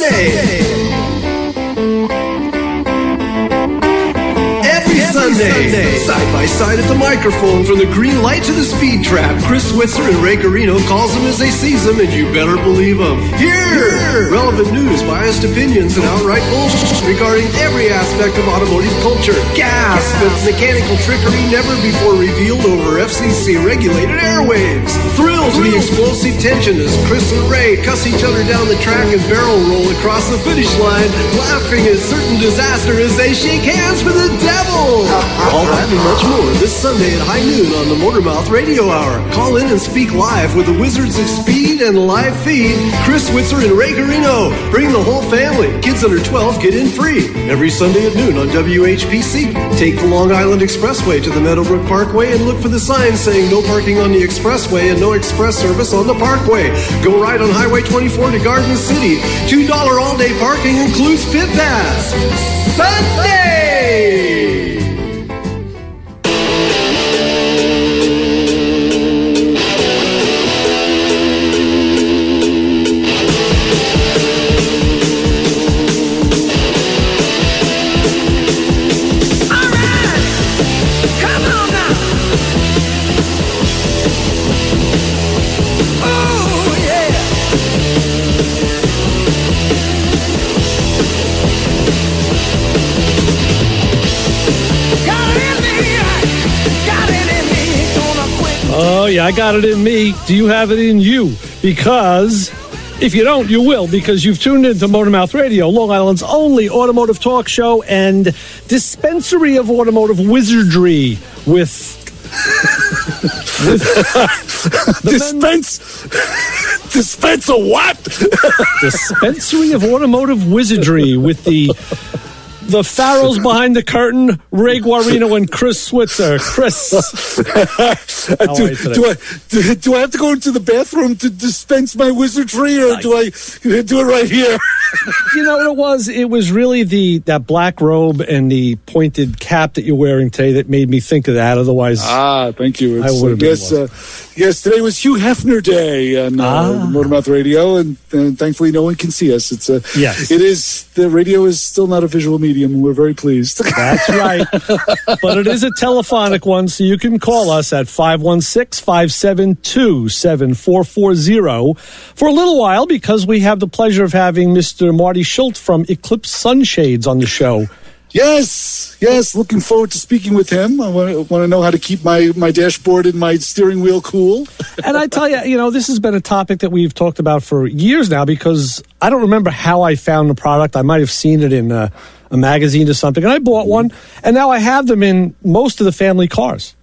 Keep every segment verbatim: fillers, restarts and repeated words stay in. Sunday. Every Sunday. Side by side at the microphone, from the green light to the speed trap, Chris Switzer and Ray Guarino calls them as they sees them, and you better believe them. Here! Here. Relevant news, biased opinions, and outright bullshit regarding every aspect of automotive culture. Gas, Gas. Mechanical trickery never before revealed over F C C-regulated airwaves. Thrill to the explosive tension as Chris and Ray cuss each other down the track and barrel roll across the finish line, laughing at certain disaster as they shake hands with the devil. All that and much more this Sunday at high noon on the Motormouth Radio Hour. Call in and speak live with the Wizards of Speed and live feed. Chris Switzer and Ray Guarino. Bring the whole family. Kids under twelve get in free. Every Sunday at noon on W H P C. Take the Long Island Expressway to the Meadowbrook Parkway and look for the sign saying no parking on the expressway and no express service on the parkway. Go right on Highway twenty-four to Garden City. two dollars all-day parking includes pit pass. Sunday! I got it in me. Do you have it in you? Because if you don't, you will, because you've tuned into Motormouth Radio, Long Island's only automotive talk show and dispensary of automotive wizardry with... with the Dispense... Men- dispense of what? Dispensary of automotive wizardry with the... the pharaohs behind the curtain, Ray Guarino and Chris Switzer. Chris, do, do, I, do, do I have to go into the bathroom to dispense my wizardry, or do I do it right here? You know what it was? It was really the that black robe and the pointed cap that you're wearing today that made me think of that. Otherwise, ah, thank you. It's, I would have yes, been uh, yes, today was Hugh Hefner Day on ah. uh, Motormouth Radio, and, and thankfully no one can see us. It's a yes. It is the radio is still not a visual medium. We're very pleased. That's right. But it is a telephonic one, so you can call us at five one six, five seven two, seven four four zero for a little while, because we have the pleasure of having Mister Marty Schulte from Eclipse Sunshades on the show. Yes, yes, looking forward to speaking with him. I want to, want to know how to keep my, my dashboard and my steering wheel cool. And I tell you, you know, this has been a topic that we've talked about for years now, because I don't remember how I found the product. I might have seen it in a, a magazine or something, and I bought one, and now I have them in most of the family cars.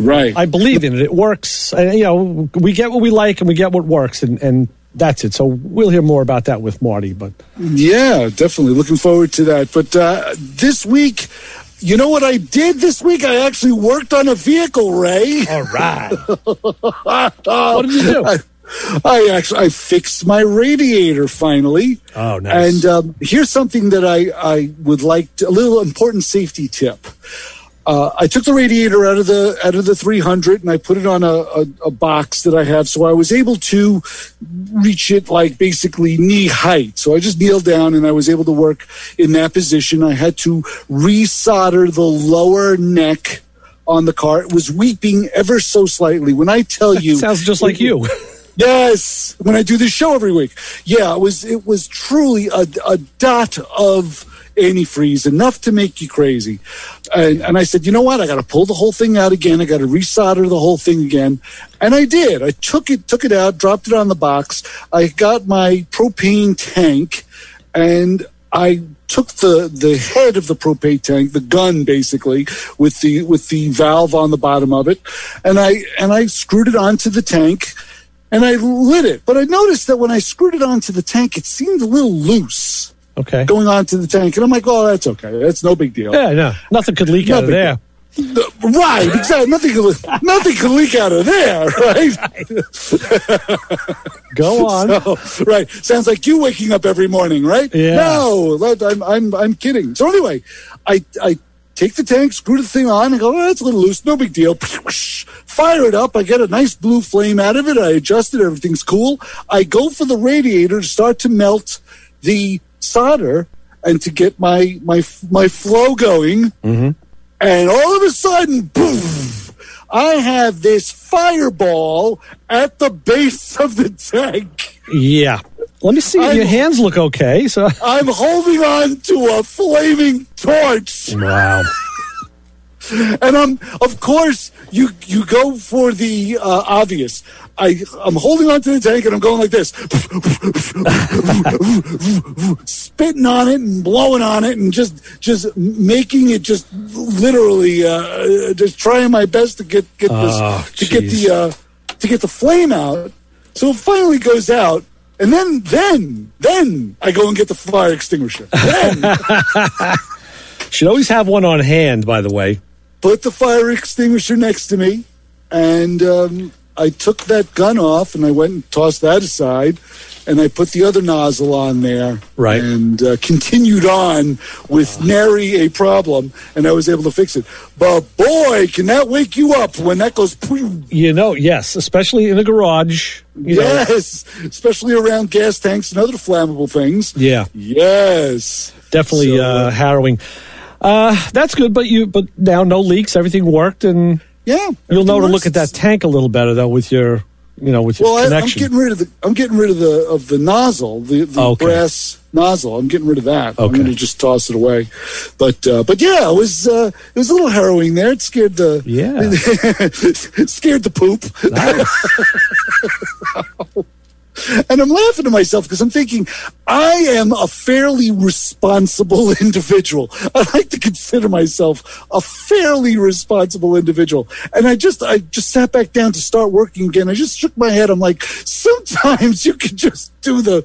Right. I believe in it. It works. And, you know, we get what we like, and we get what works, and, and that's it. So we'll hear more about that with Marty. But yeah, definitely looking forward to that. But uh, this week, you know what I did this week? I actually worked on a vehicle, Ray. All right. uh, what did you do? I, I actually I fixed my radiator finally. Oh, nice. And um, here's something that I, I would like to, a little important safety tip. Uh, I took the radiator out of the out of the three hundred and I put it on a, a, a box that I have, so I was able to reach it like basically knee height. So I just kneeled down and I was able to work in that position. I had to re-solder the lower neck on the car. It was weeping ever so slightly. When I tell you, that sounds just like you. Yes, when I do this show every week. Yeah, it was it was truly a, a dot of antifreeze, enough to make you crazy. And, and I said, you know what? I got to pull the whole thing out again. I got to resolder the whole thing again. And I did. I took it, took it out, dropped it on the box. I got my propane tank, and I took the, the head of the propane tank, the gun basically, with the with the valve on the bottom of it, and I and I screwed it onto the tank. And I lit it, but I noticed that when I screwed it onto the tank, it seemed a little loose. Okay, going onto the tank, and I'm like, "Oh, that's okay. That's no big deal." Yeah, no, nothing could leak nothing. out of there. Right, exactly. Nothing could, nothing could leak out of there, right? Go on. So, right, sounds like you waking up every morning, right? Yeah. No, I'm, I'm, I'm kidding. So anyway, I, I. take the tank, screw the thing on, and go, oh, that's a little loose, no big deal. Fire it up. I get a nice blue flame out of it. I adjust it. Everything's cool. I go for the radiator to start to melt the solder and to get my my my flow going. Mm-hmm. And all of a sudden, boom, I have this fireball at the base of the tank. Yeah. Let me see if I'm, your hands look okay. So I'm holding on to a flaming torch. Wow. And I'm, of course, you you go for the uh, obvious. I, I'm holding on to the tank, and I'm going like this. Spitting on it and blowing on it and just just making it just literally uh, just trying my best to get, get oh, this to geez. get the uh, to get the flame out. So it finally goes out. And then, then, then I go and get the fire extinguisher. Then. Should always have one on hand, by the way. Put the fire extinguisher next to me, and um, I took that gun off, and I went and tossed that aside, and I put the other nozzle on there. Right. And uh, continued on with nary a problem, and I was able to fix it. But, boy, can that wake you up when that goes... You know, yes, especially in a garage... You yes, know. Especially around gas tanks and other flammable things. Yeah. Yes. Definitely so, uh, harrowing. Uh, that's good, but you but now no leaks. Everything worked, and yeah, you'll know works. to look at that tank a little better though with your you know with your well, connection. I, I'm getting rid of the I'm getting rid of the of the nozzle, the, the okay. brass nozzle. I'm getting rid of that. Okay. I'm going to just toss it away. But uh, but yeah, it was uh, it was a little harrowing there. It scared the yeah it scared the poop. Nice. And I'm laughing to myself because I'm thinking, I am a fairly responsible individual. I like to consider myself a fairly responsible individual. And I just I just sat back down to start working again. I just shook my head. I'm like, sometimes you can just do the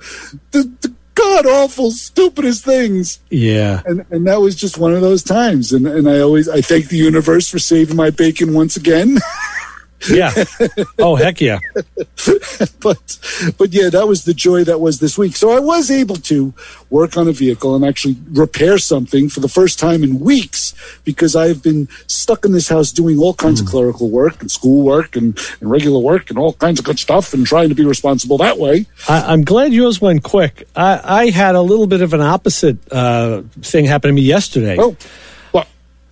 the, the god-awful, stupidest things. Yeah. And and that was just one of those times. And, and I always I thank the universe for saving my bacon once again. Yeah. Oh, heck yeah. but but yeah, that was the joy that was this week. So I was able to work on a vehicle and actually repair something for the first time in weeks because I've been stuck in this house doing all kinds mm. of clerical work and school work and, and regular work and all kinds of good stuff and trying to be responsible that way. I, I'm glad yours went quick. I, I had a little bit of an opposite uh, thing happen to me yesterday. Oh.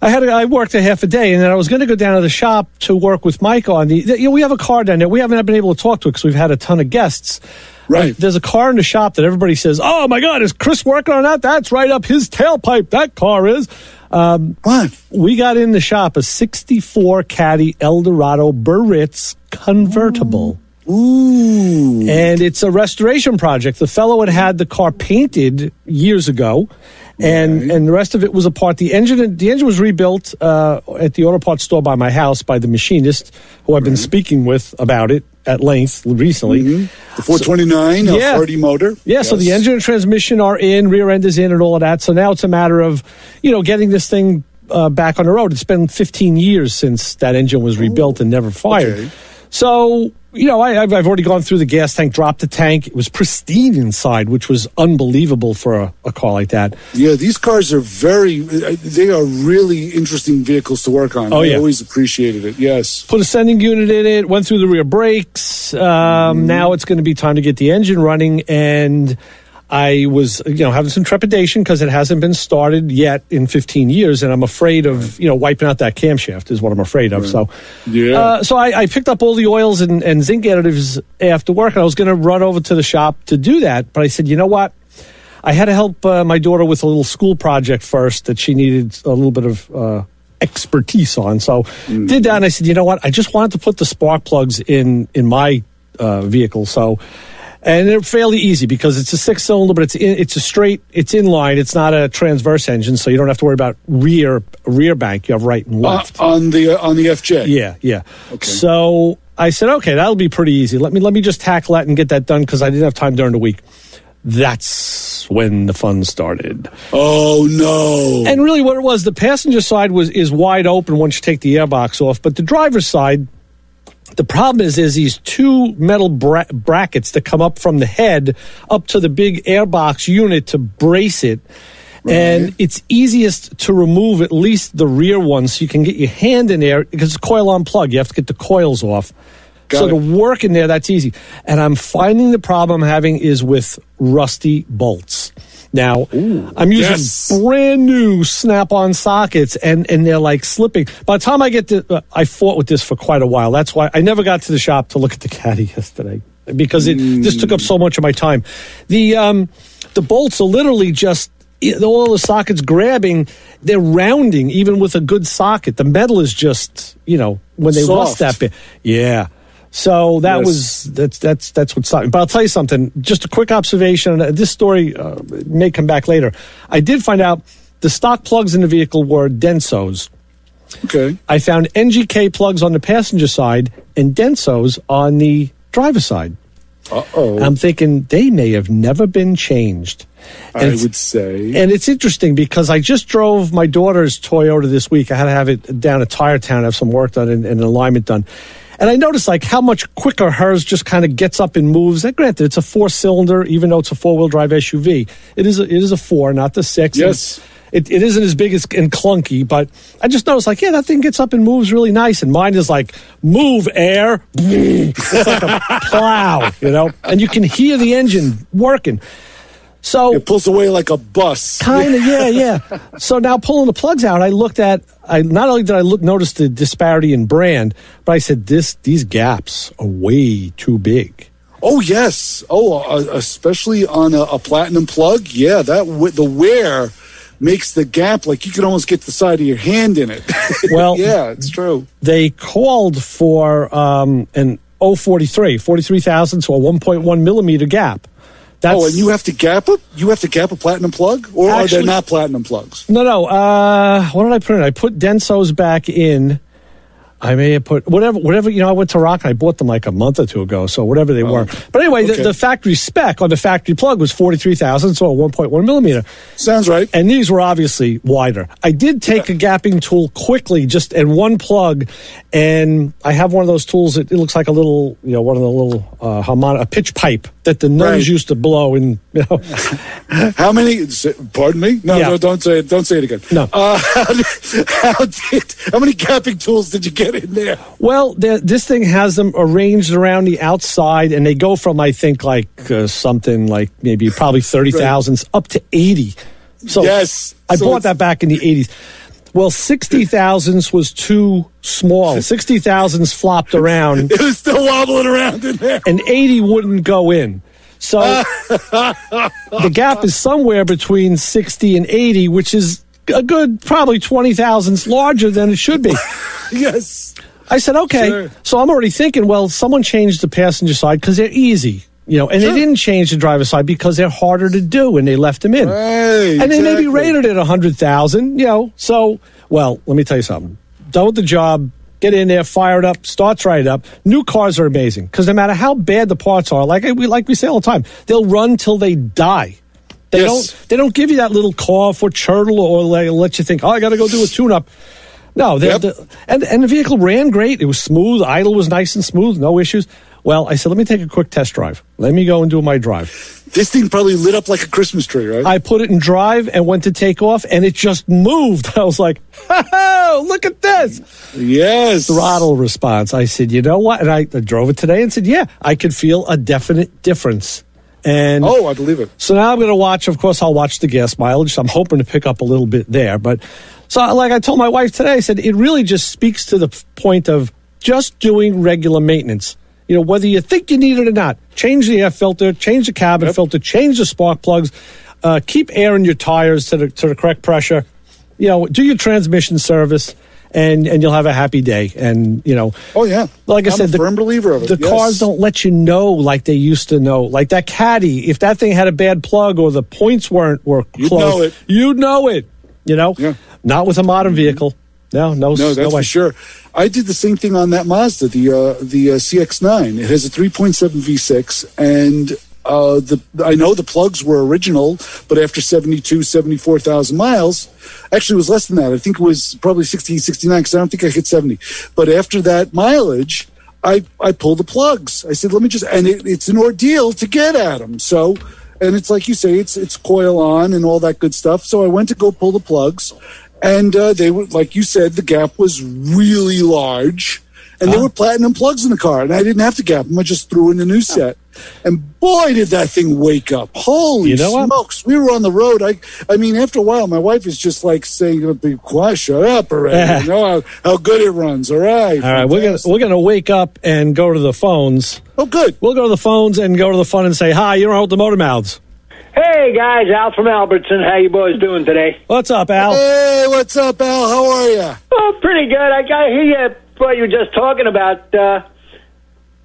I had a, I worked a half a day, and then I was going to go down to the shop to work with Mike on the. You know, we have a car down there. We haven't been able to talk to it because we've had a ton of guests. Right. Uh, there's a car in the shop that everybody says, "Oh my God, is Chris working on that? That's right up his tailpipe. That car is." Um, what? We got in the shop a sixty-four Caddy Eldorado Biarritz convertible. Ooh. Ooh. And it's a restoration project. The fellow had had the car painted years ago. And right. and the rest of it was a part. The engine the engine was rebuilt uh, at the auto parts store by my house by the machinist, who I've right. been speaking with about it at length recently. Mm-hmm. The four twenty-nine, so, yeah. four eighty motor. Yeah, yes. So the engine and transmission are in, rear end is in and all of that. So now it's a matter of, you know, getting this thing uh, back on the road. It's been fifteen years since that engine was rebuilt oh. and never fired. Okay. So... You know, I, I've already gone through the gas tank, dropped the tank. It was pristine inside, which was unbelievable for a, a car like that. Yeah, these cars are very, they are really interesting vehicles to work on. Oh, I yeah. always appreciated it, yes. Put a sending unit in it, went through the rear brakes. Um, mm. Now it's going to be time to get the engine running. And I was, you know, having some trepidation because it hasn't been started yet in fifteen years. And I'm afraid of, you know, wiping out that camshaft is what I'm afraid of. Right. So yeah. uh, so I, I picked up all the oils and, and zinc additives after work. And I was going to run over to the shop to do that. But I said, you know what? I had to help uh, my daughter with a little school project first that she needed a little bit of uh, expertise on. So mm-hmm. did that. And I said, you know what? I just wanted to put the spark plugs in, in my uh, vehicle. So... And they're fairly easy because it's a six-cylinder, but it's in, it's a straight, it's inline. It's not a transverse engine, so you don't have to worry about rear rear bank. You have right and left uh, on the uh, on the F J. Yeah, yeah. Okay. So I said, okay, that'll be pretty easy. Let me let me just tackle that and get that done because I didn't have time during the week. That's when the fun started. Oh no! And really, what it was, the passenger side was is wide open once you take the airbox off, but the driver's side. The problem is, is these two metal bra- brackets that come up from the head up to the big airbox unit to brace it. Right. And it's easiest to remove at least the rear one so you can get your hand in there because it's a coil on plug. You have to get the coils off. Got so it. To work in there, that's easy. And I'm finding the problem I'm having is with rusty bolts. Now, Ooh, I'm using yes. brand new Snap-on sockets, and, and they're like slipping. By the time I get to, uh, I fought with this for quite a while. That's why I never got to the shop to look at the Caddy yesterday, because it mm. just took up so much of my time. The um, the bolts are literally just, all the sockets grabbing, they're rounding, even with a good socket. The metal is just, you know, when they Soft. rust that bit. Yeah. So that yes. was that's that's that's what's happening. But I'll tell you something. Just a quick observation. This story uh, may come back later. I did find out the stock plugs in the vehicle were Denso's. Okay. I found N G K plugs on the passenger side and Denso's on the driver's side. Uh oh. I'm thinking they may have never been changed. And I would say. And it's interesting because I just drove my daughter's Toyota this week. I had to have it down at Tire Town, have some work done and, and an alignment done. And I noticed, like, how much quicker hers just kind of gets up and moves. And granted, it's a four-cylinder, even though it's a four-wheel-drive S U V. It is a, it is a four, not the six. Yes. It, it isn't as big as, and clunky, but I just noticed, like, yeah, that thing gets up and moves really nice. And mine is like, move, air. It's like a plow, you know? And you can hear the engine working. So it pulls away like a bus. Kind of, yeah, yeah. So now pulling the plugs out, I looked at, I not only did I look notice the disparity in brand, but I said, this these gaps are way too big. Oh, yes. Oh, uh, especially on a, a platinum plug. Yeah, that w- the wear makes the gap like you can almost get the side of your hand in it. Well, yeah, it's true. They called for um, an oh forty-three, forty-three thousandths, so a one point one millimeter gap. That's, oh, and you have to gap up? You have to gap a platinum plug? Or actually, are they not platinum plugs? No, no. Uh, what did I put in? I put Denso's back in. I may have put whatever, whatever, you know, I went to Rock and I bought them like a month or two ago, so whatever they oh. were. But anyway, okay. the, the factory spec on the factory plug was forty-three thousand, so a one point one millimeter. Sounds right. And these were obviously wider. I did take yeah. a gapping tool quickly, just and one plug, and I have one of those tools that it looks like a little, you know, one of the little uh, harmonic, a pitch pipe that the nuns right. used to blow in, you know. How many, pardon me? No, yeah. no, don't say it, don't say it again. No. Uh, how, how, did, how many gapping tools did you get in there? Well, this thing has them arranged around the outside, and they go from, I think, like uh, something like maybe probably thirty right. thousandths up to eighty. So yes, I so bought that back in the eighties. Well, sixty thousandths was too small. Sixty thousandths flopped around. It was still wobbling around in there, and eighty wouldn't go in. So the gap is somewhere between sixty and eighty, which is a good probably twenty thousandths larger than it should be. Yes. I said, okay. Sure. So I'm already thinking, well, someone changed the passenger side because they're easy, you know, and sure. they didn't change the driver's side because they're harder to do, and they left them in. Right, and they exactly. maybe rated it one hundred thousand, you know. So, well, let me tell you something. Done with the job, get in there, fire it up, starts right up. New cars are amazing because no matter how bad the parts are, like we like we say all the time, they'll run till they die. They yes. don't. They don't give you that little cough or chortle or like, let you think, oh, I got to go do a tune-up. No, they, yep. the, and and the vehicle ran great. It was smooth. Idle was nice and smooth. No issues. Well, I said, let me take a quick test drive. Let me go and do my drive. This thing probably lit up like a Christmas tree, right? I put it in drive and went to take off, and it just moved. I was like, oh, look at this. Yes. Throttle response. I said, you know what? And I, I drove it today and said, yeah, I could feel a definite difference. And oh, I believe it. So now I'm going to watch. Of course, I'll watch the gas mileage. I'm hoping to pick up a little bit there. But so, like I told my wife today, I said, it really just speaks to the point of just doing regular maintenance. You know, whether you think you need it or not, change the air filter, change the cabin yep. filter, change the spark plugs, uh, keep air in your tires to the to the correct pressure. You know, do your transmission service. And and you'll have a happy day. And, you know. Oh, yeah. Like I I'm said, a firm the, believer of it. the yes. cars don't let you know like they used to know. Like that Caddy, if that thing had a bad plug or the points weren't were you'd close, know it. you'd know it. You know? Yeah. Not with a modern vehicle. No, no. No, that's no for sure. I did the same thing on that Mazda, the uh, the uh, C X nine. It has a three point seven V six. And uh, the I know the plugs were original, but after seventy-two, seventy-four thousand miles... Actually, it was less than that. I think it was probably sixty-eight, sixty-nine, because I don't think I hit seventy. But after that mileage, I, I pulled the plugs. I said, let me just, and it, it's an ordeal to get at them. So, and it's like you say, it's it's coil on and all that good stuff. So I went to go pull the plugs, and uh, they were, like you said, the gap was really large. And oh. there were platinum plugs in the car, and I didn't have to gap them. I just threw in the new set. And boy, did that thing wake up. Holy you know smokes. What? We were on the road. I I mean, after a while, my wife is just like saying, be quiet, shut up already. You know how, how good it runs. All right. All right. We're going we're gonna wake up and go to the phones. Oh, good. We'll go to the phones and go to the phone and say, hi, you're on with the Motormouths. Hey, guys. Al from Albertson. How you boys doing today? What's up, Al? Hey, what's up, Al? How are you? Oh, pretty good. I got to hear you, what you were just talking about. Uh,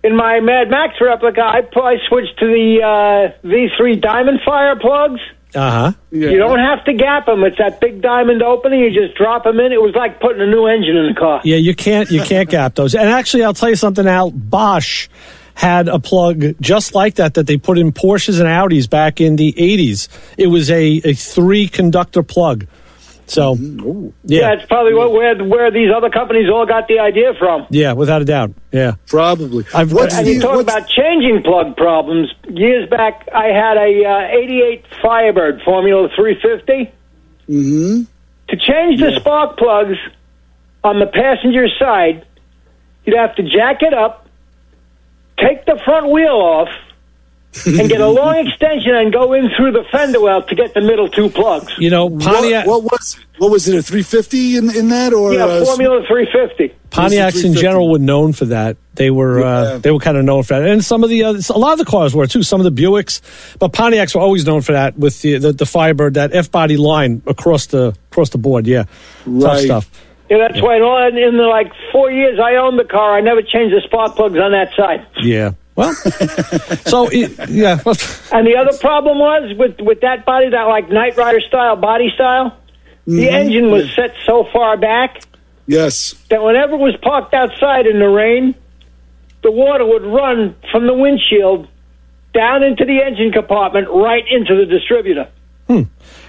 in my Mad Max replica, I, I switched to the uh, V three Diamond Fire plugs. Uh-huh. Yeah. You don't have to gap them. It's that big diamond opening. You just drop them in. It was like putting a new engine in the car. Yeah, you can't, you can't gap those. And actually, I'll tell you something, Al. Bosch had a plug just like that that they put in Porsches and Audis back in the eighties. It was a, a three-conductor plug. So, mm-hmm. yeah. yeah, it's probably what, where where these other companies all got the idea from. Yeah, without a doubt. Yeah, probably. I've, what's and the, you talk about changing plug problems. Years back, I had a uh, eighty-eight Firebird Formula three fifty. Mm-hmm. To change the yeah. spark plugs on the passenger side, you'd have to jack it up, take the front wheel off, and get a long extension and go in through the fender well to get the middle two plugs. You know, Pontiac. What, what was it? What was it? A three fifty in in that or yeah, a Formula three fifty. Pontiacs three fifty in general were known for that. They were yeah. uh, they were kind of known for that, and some of the other, a lot of the cars were too. Some of the Buicks, but Pontiacs were always known for that with the the, the Firebird, that F-body line across the across the board. Yeah, right. Tough stuff. Yeah, that's yeah. why. In, all, in the like four years I owned the car, I never changed the spark plugs on that side. Yeah. Well, so, it, yeah. And the other problem was with, with that body, that like Knight Rider style body style, mm-hmm. the engine was set so far back. Yes. That whenever it was parked outside in the rain, the water would run from the windshield down into the engine compartment, right into the distributor. Hmm.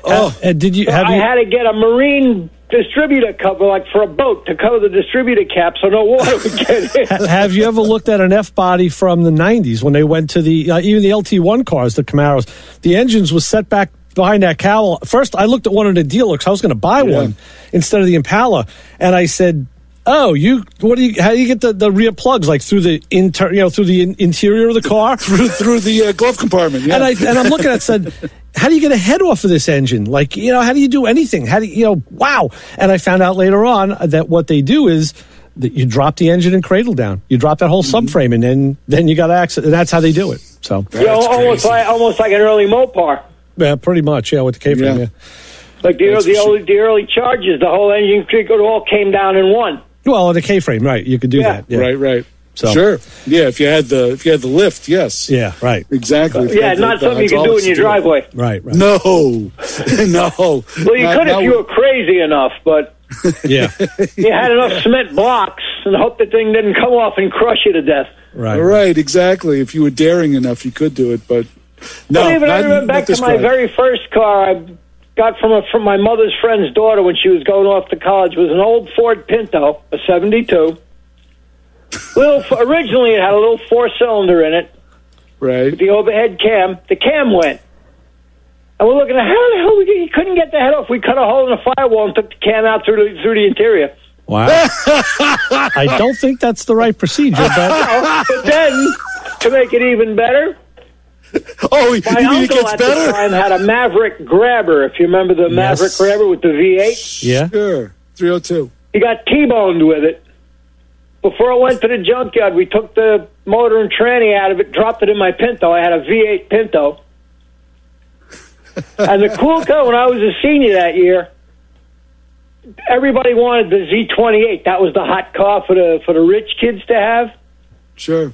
Oh, and did you? So have I you... had to get a marine distributor cover, like for a boat, to cover the distributor cap so no water would get in. Have you ever looked at an F-body from the nineties when they went to the, uh, even the L T one cars, the Camaros, the engines were set back behind that cowl. First, I looked at one of the dealers, because I was going to buy yeah. one instead of the Impala, and I said, oh, you, what do you, how do you get the, the rear plugs? Like through the inter, you know, through the in, interior of the car? through, through the uh, glove compartment, yeah. And, I, and I'm looking at it, said, how do you get a head off of this engine? Like, you know, how do you do anything? How do you, you know, wow. And I found out later on that what they do is that you drop the engine and cradle down. You drop that whole mm-hmm. subframe, and then, then you got access. And that's how they do it. So, you know, almost like, almost like an early Mopar. Yeah, pretty much, yeah, with the K frame, yeah. yeah. Like the, the, early, the early charges, the whole engine it all came down in one. Well, the K frame, right? You could do yeah. that, yeah. right? Right. So. Sure. Yeah, if you had the if you had the lift, yes. Yeah. Right. Exactly. But, yeah, not the, something you can do in your driveway. It. Right. Right. No, no. Well, you not, could if you were crazy enough, but yeah, you had enough yeah. cement blocks and hope the thing didn't come off and crush you to death. Right. Right. Exactly. If you were daring enough, you could do it, but no. But even not, I remember back to my very first car. I got from a, from my mother's friend's daughter when she was going off to college. It was an old Ford Pinto, a seventy-two. Little originally it had a little four-cylinder in it. Right. With the overhead cam. The cam went. And we're looking at how the hell we get, he couldn't get the head off. We cut a hole in the firewall and took the cam out through the, through the interior. Wow. I don't think that's the right procedure. But, no, but then, to make it even better... Oh, you my mean uncle it gets at better? The time had a Maverick Grabber, if you remember the yes. Maverick Grabber with the V eight. Yeah. Sure, three oh two. He got T-boned with it. Before I went to the junkyard, we took the motor and tranny out of it, dropped it in my Pinto. I had a V eight Pinto. And the cool car, when I was a senior that year, everybody wanted the Z twenty-eight. That was the hot car for the for the rich kids to have. Sure.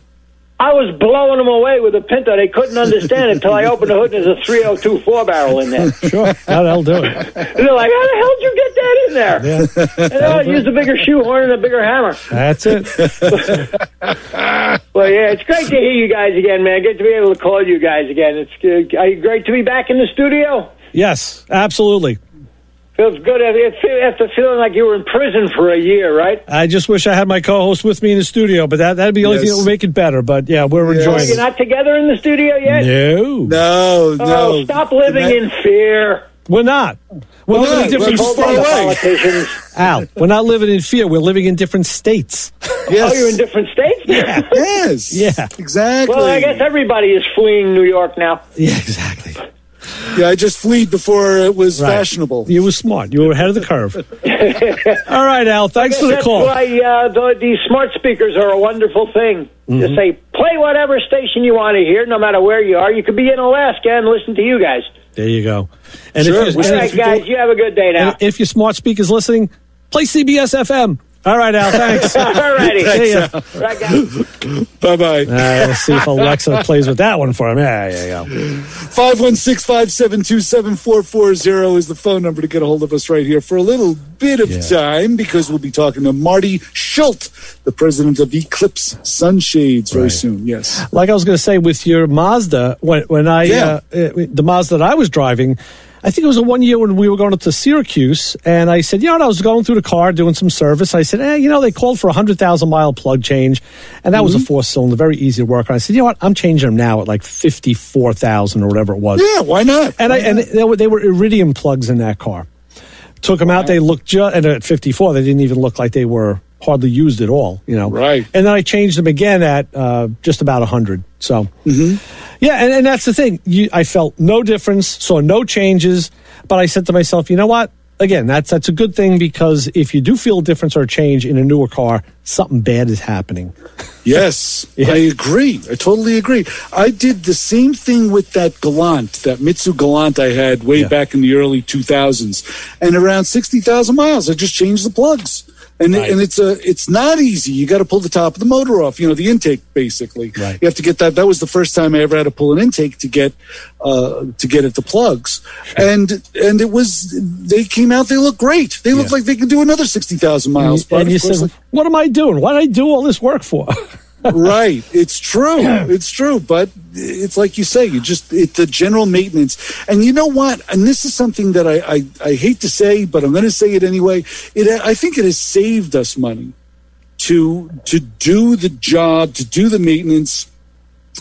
I was blowing them away with a Pinto. They couldn't understand it until I opened the hood and there's a three oh two four-barrel in there. Sure, that'll do it. And they're like, how the hell did you get that in there? Yeah. And then I used a bigger shoehorn and a bigger hammer. That's it. Well, yeah, it's great to hear you guys again, man. Good to be able to call you guys again. It's uh, great to be back in the studio. Yes, absolutely. Feels good after feeling like you were in prison for a year, right? I just wish I had my co-host with me in the studio, but that, that'd be the only yes. thing that would make it better. But, yeah, we're yes. enjoying it. You're not together in the studio yet? No. No, oh, no. Stop living that, in fear. We're not. We're, we're living in different states. Al, we're not living in fear. We're living in different states. Yes. Oh, you're in different states? Yeah. Yes. Yeah. Exactly. Well, I guess everybody is fleeing New York now. Yeah, exactly. Yeah, I just fled before it was right. fashionable. You were smart. You were ahead of the curve. All right, Al. Thanks for the call. That's why uh, the, these smart speakers are a wonderful thing. Mm-hmm. To say, play whatever station you want to hear, no matter where you are. You could be in Alaska and listen to you guys. There you go. And sure. If you're, All right, guys. You have a good day now. If your smart speaker's listening, play C B S F M. All right, Al. Thanks. All righty. See ya. Right, guys. Bye-bye. Right, let's see if Alexa plays with that one for him. Yeah, yeah, yeah. five one six, five seven two, seven four four zero is the phone number to get a hold of us right here for a little bit of yeah. time, because we'll be talking to Marty Schulte, the president of Eclipse Sunshades, very right. soon. Yes. Like I was going to say, with your Mazda, when, when I yeah. uh, the Mazda that I was driving, I think it was a one year when we were going up to Syracuse, and I said, you know what, I was going through the car doing some service. I said, eh, you know, they called for a one hundred thousand mile plug change, and that mm-hmm. was a four-cylinder, very easy to work on. I said, you know what, I'm changing them now at like fifty-four thousand or whatever it was. Yeah, why not? And, why I, not? and they, were, they were Iridium plugs in that car. Took them wow. out, they looked just, and at fifty-four, they didn't even look like they were hardly used at all, you know. Right. And then I changed them again at uh, just about one hundred. So, mm-hmm. yeah, and, and that's the thing. You, I felt no difference, saw no changes, but I said to myself, you know what? Again, that's that's a good thing, because if you do feel a difference or a change in a newer car, something bad is happening. Yes, yeah. I agree. I totally agree. I did the same thing with that Gallant, that Mitsubishi Gallant I had way yeah. back in the early two thousands. And around sixty thousand miles, I just changed the plugs. And, right. and it's a it's not easy. You got to pull the top of the motor off, you know, the intake, basically. Right. You have to get that. That was the first time I ever had to pull an intake to get uh, to get at the plugs. And and it was, they came out, they look great. They look yeah. like they can do another sixty thousand miles. And, and you said, like, what am I doing? What did I do all this work for? Right. It's true. Yeah. It's true. But it's like you say, you just, it's the general maintenance. And you know what? And this is something that I, I, I hate to say, but I'm going to say it anyway. It, I think it has saved us money to to do the job, to do the maintenance,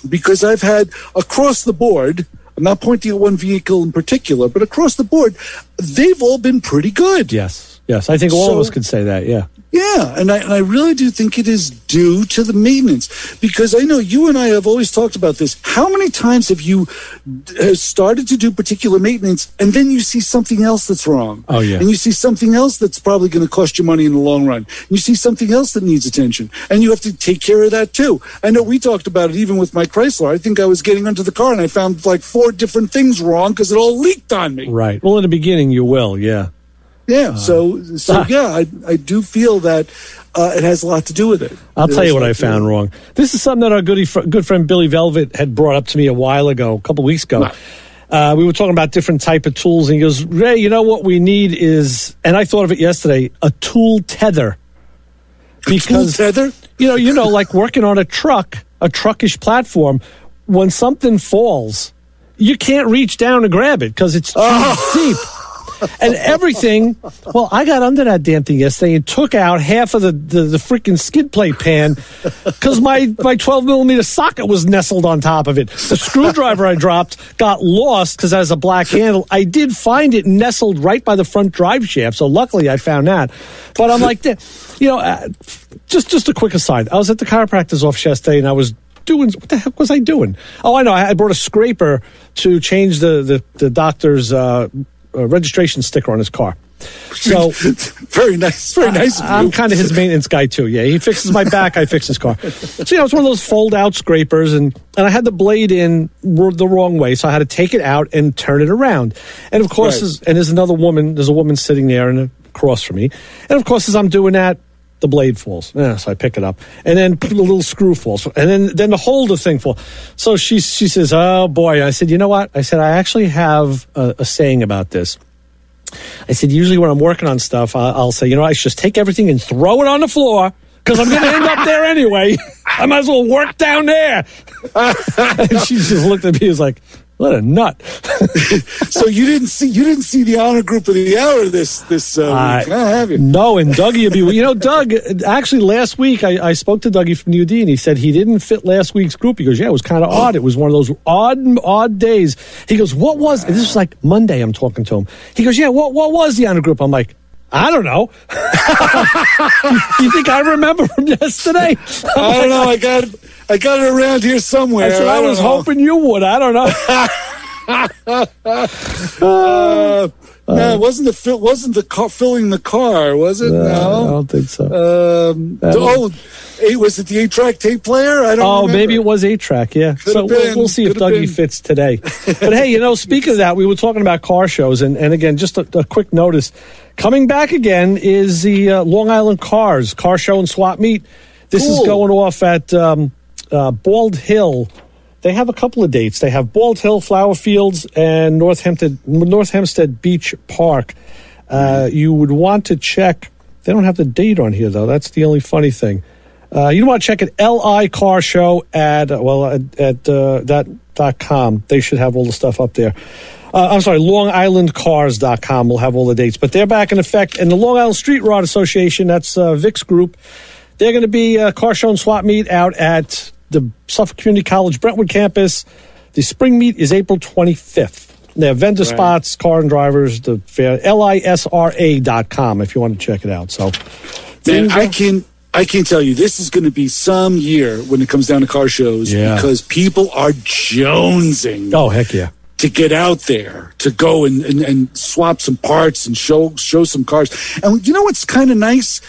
because I've had across the board, I'm not pointing at one vehicle in particular, but across the board, they've all been pretty good. Yes. Yes. I think all so, of us could say that. Yeah. Yeah, and I, and I really do think it is due to the maintenance, because I know you and I have always talked about this. How many times have you uh, started to do particular maintenance, and then you see something else that's wrong? Oh, yeah. And you see something else that's probably going to cost you money in the long run. You see something else that needs attention, and you have to take care of that, too. I know we talked about it even with my Chrysler. I think I was getting under the car, and I found, like, four different things wrong because it all leaked on me. Right. Well, in the beginning, you will, yeah. Yeah, so so yeah, I, I do feel that uh, it has a lot to do with it. I'll tell you what I found wrong. This is something that our goody fr- good friend Billy Velvet had brought up to me a while ago, a couple weeks ago. Nah. Uh, we were talking about different type of tools, and he goes, Ray, you know what we need is, and I thought of it yesterday, a tool tether. Because, a tool tether? You know, you know, like working on a truck, a truckish platform, when something falls, you can't reach down and grab it because it's too oh. deep. And everything, well, I got under that damn thing yesterday and took out half of the, the, the freaking skid plate pan because my, my twelve millimeter socket was nestled on top of it. The screwdriver I dropped got lost because it has a black handle. I did find it nestled right by the front drive shaft, so luckily I found that. But I'm like, you know, uh, just, just a quick aside. I was at the chiropractor's office yesterday, and I was doing, what the heck was I doing? Oh, I know, I, I brought a scraper to change the, the, the doctor's... Uh, A registration sticker on his car. So very nice, very nice. I, I'm kind of his maintenance guy too. Yeah, he fixes my back, I fix his car. So yeah, it was one of those fold-out scrapers, and and I had the blade in the wrong way, so I had to take it out and turn it around. And of course, right. there's, and there's another woman. There's a woman sitting there and across from me. And of course, as I'm doing that, the blade falls. Yeah, so I pick it up, and then the little screw falls, and then then the holder thing falls. So she she says, "Oh boy!" I said, "You know what?" I said, "I actually have a, a saying about this." I said, "Usually when I'm working on stuff, I'll, I'll say, you know, I should just take everything and throw it on the floor because I'm going to end up there anyway. I might as well work down there." And she just looked at me, and was like, What a nut! So you didn't see you didn't see the honor group of the hour this this uh, uh, week, have you? No, and Dougie would be. You know, Doug. Actually, last week I, I spoke to Dougie from U D, and he said he didn't fit last week's group. He goes, "Yeah, it was kind of odd. It was one of those odd odd days." He goes, "What was?" And this was like Monday. I'm talking to him. He goes, "Yeah, what what was the honor group?" I'm like, I don't know. You think I remember from yesterday? I'm I don't like, know. I got I got it around here somewhere. I, said, I, I was know. hoping you would. I don't know. uh, uh, no, it wasn't the fill, wasn't the car, filling the car? Was it? No, no. I don't think so. Um, oh, eight, was it the eight track tape player? I don't. Oh, remember. Maybe it was eight track. Yeah. Could've so we'll, we'll see Could've if Dougie been. fits today. But hey, you know, speaking of that, we were talking about car shows, and and again, just a, a quick notice. Coming back again is the uh, Long Island Cars, Car Show and Swap Meet. This cool. is going off at um, uh, Bald Hill. They have a couple of dates. They have Bald Hill Flower Fields and North Hempstead, North Hempstead Beach Park. Uh, mm. You would want to check. They don't have the date on here, though. That's the only funny thing. Uh, you want to check at L I Car Show at, well, at, at uh, that, dot com. They should have all the stuff up there. Uh, I'm sorry, long island cars dot com will have all the dates. But they're back in effect. And the Long Island Street Rod Association, that's uh, Vic's group, they're going to be a car show and swap meet out at the Suffolk Community College Brentwood campus. The spring meet is April twenty-fifth. There are vendor right. spots, car and drivers, the fair, L I S R A dot com if you want to check it out. So, Man, I can... I can't tell you, this is going to be some year when it comes down to car shows yeah. because people are jonesing. Oh, heck yeah. To get out there, to go and, and, and swap some parts and show show some cars. And you know what's kind of nice?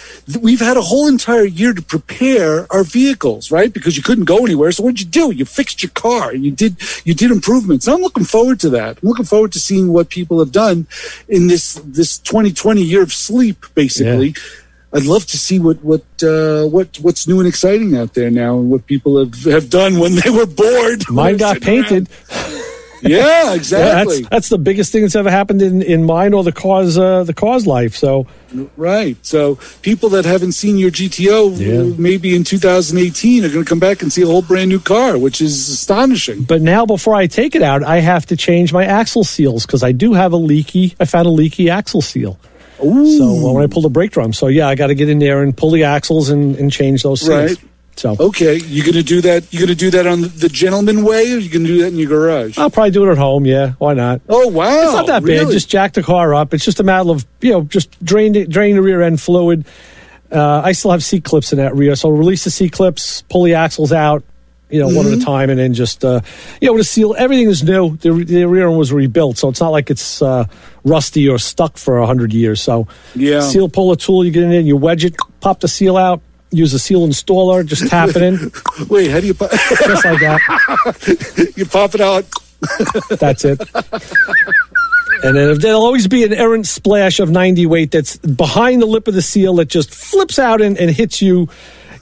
We've had a whole entire year to prepare our vehicles, right? Because you couldn't go anywhere. So what did you do? You fixed your car and you did you did improvements. And I'm looking forward to that. I'm looking forward to seeing what people have done in this, this twenty twenty year of sleep, basically. Yeah. I'd love to see what what uh, what what's new and exciting out there now, and what people have, have done when they were bored. Mine got painted. Yeah, exactly. Yeah, that's, that's the biggest thing that's ever happened in, in mine or the car's uh, the car's life. So right. So people that haven't seen your G T O yeah. maybe in two thousand eighteen are going to come back and see a whole brand new car, which is astonishing. But now, before I take it out, I have to change my axle seals because I do have a leaky. I found a leaky axle seal. Ooh. So well, when I pull the brake drum, so yeah, I got to get in there and pull the axles and, and change those things. Right. So okay, you're gonna do that. You're gonna do that on the gentleman way, or you gonna do that in your garage? I'll probably do it at home. Yeah, why not? Oh wow, it's not that really? bad. Just jack the car up. It's just a matter of you know just drain the, drain the rear end fluid. Uh, I still have C clips in that rear, so I'll release the C clips, pull the axles out, you know, mm-hmm. one at a time, and then just uh, you know, with a seal, everything is new. The, the rear end was rebuilt, so it's not like it's uh, rusty or stuck for a hundred years. So, yeah, seal puller tool, you get it in, you wedge it, pop the seal out, use a seal installer, just tap it in. Wait, how do you pop? Just like that. You pop it out. That's it. And then there'll always be an errant splash of ninety weight that's behind the lip of the seal that just flips out and, and hits you.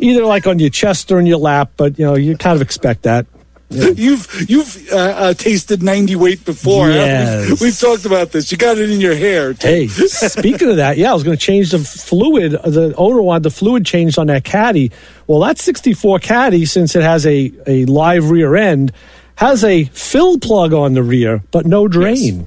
Either like on your chest or in your lap, but you know you kind of expect that. Yeah. You've you've uh, uh, tasted ninety weight before. Yes. Huh? We've, we've talked about this. You got it in your hair. Too. Hey, speaking of that, yeah, I was going to change the fluid. The owner wanted the fluid changed on that Caddy. Well, that sixty-four Caddy, since it has a a live rear end, has a fill plug on the rear, but no drain. Yes.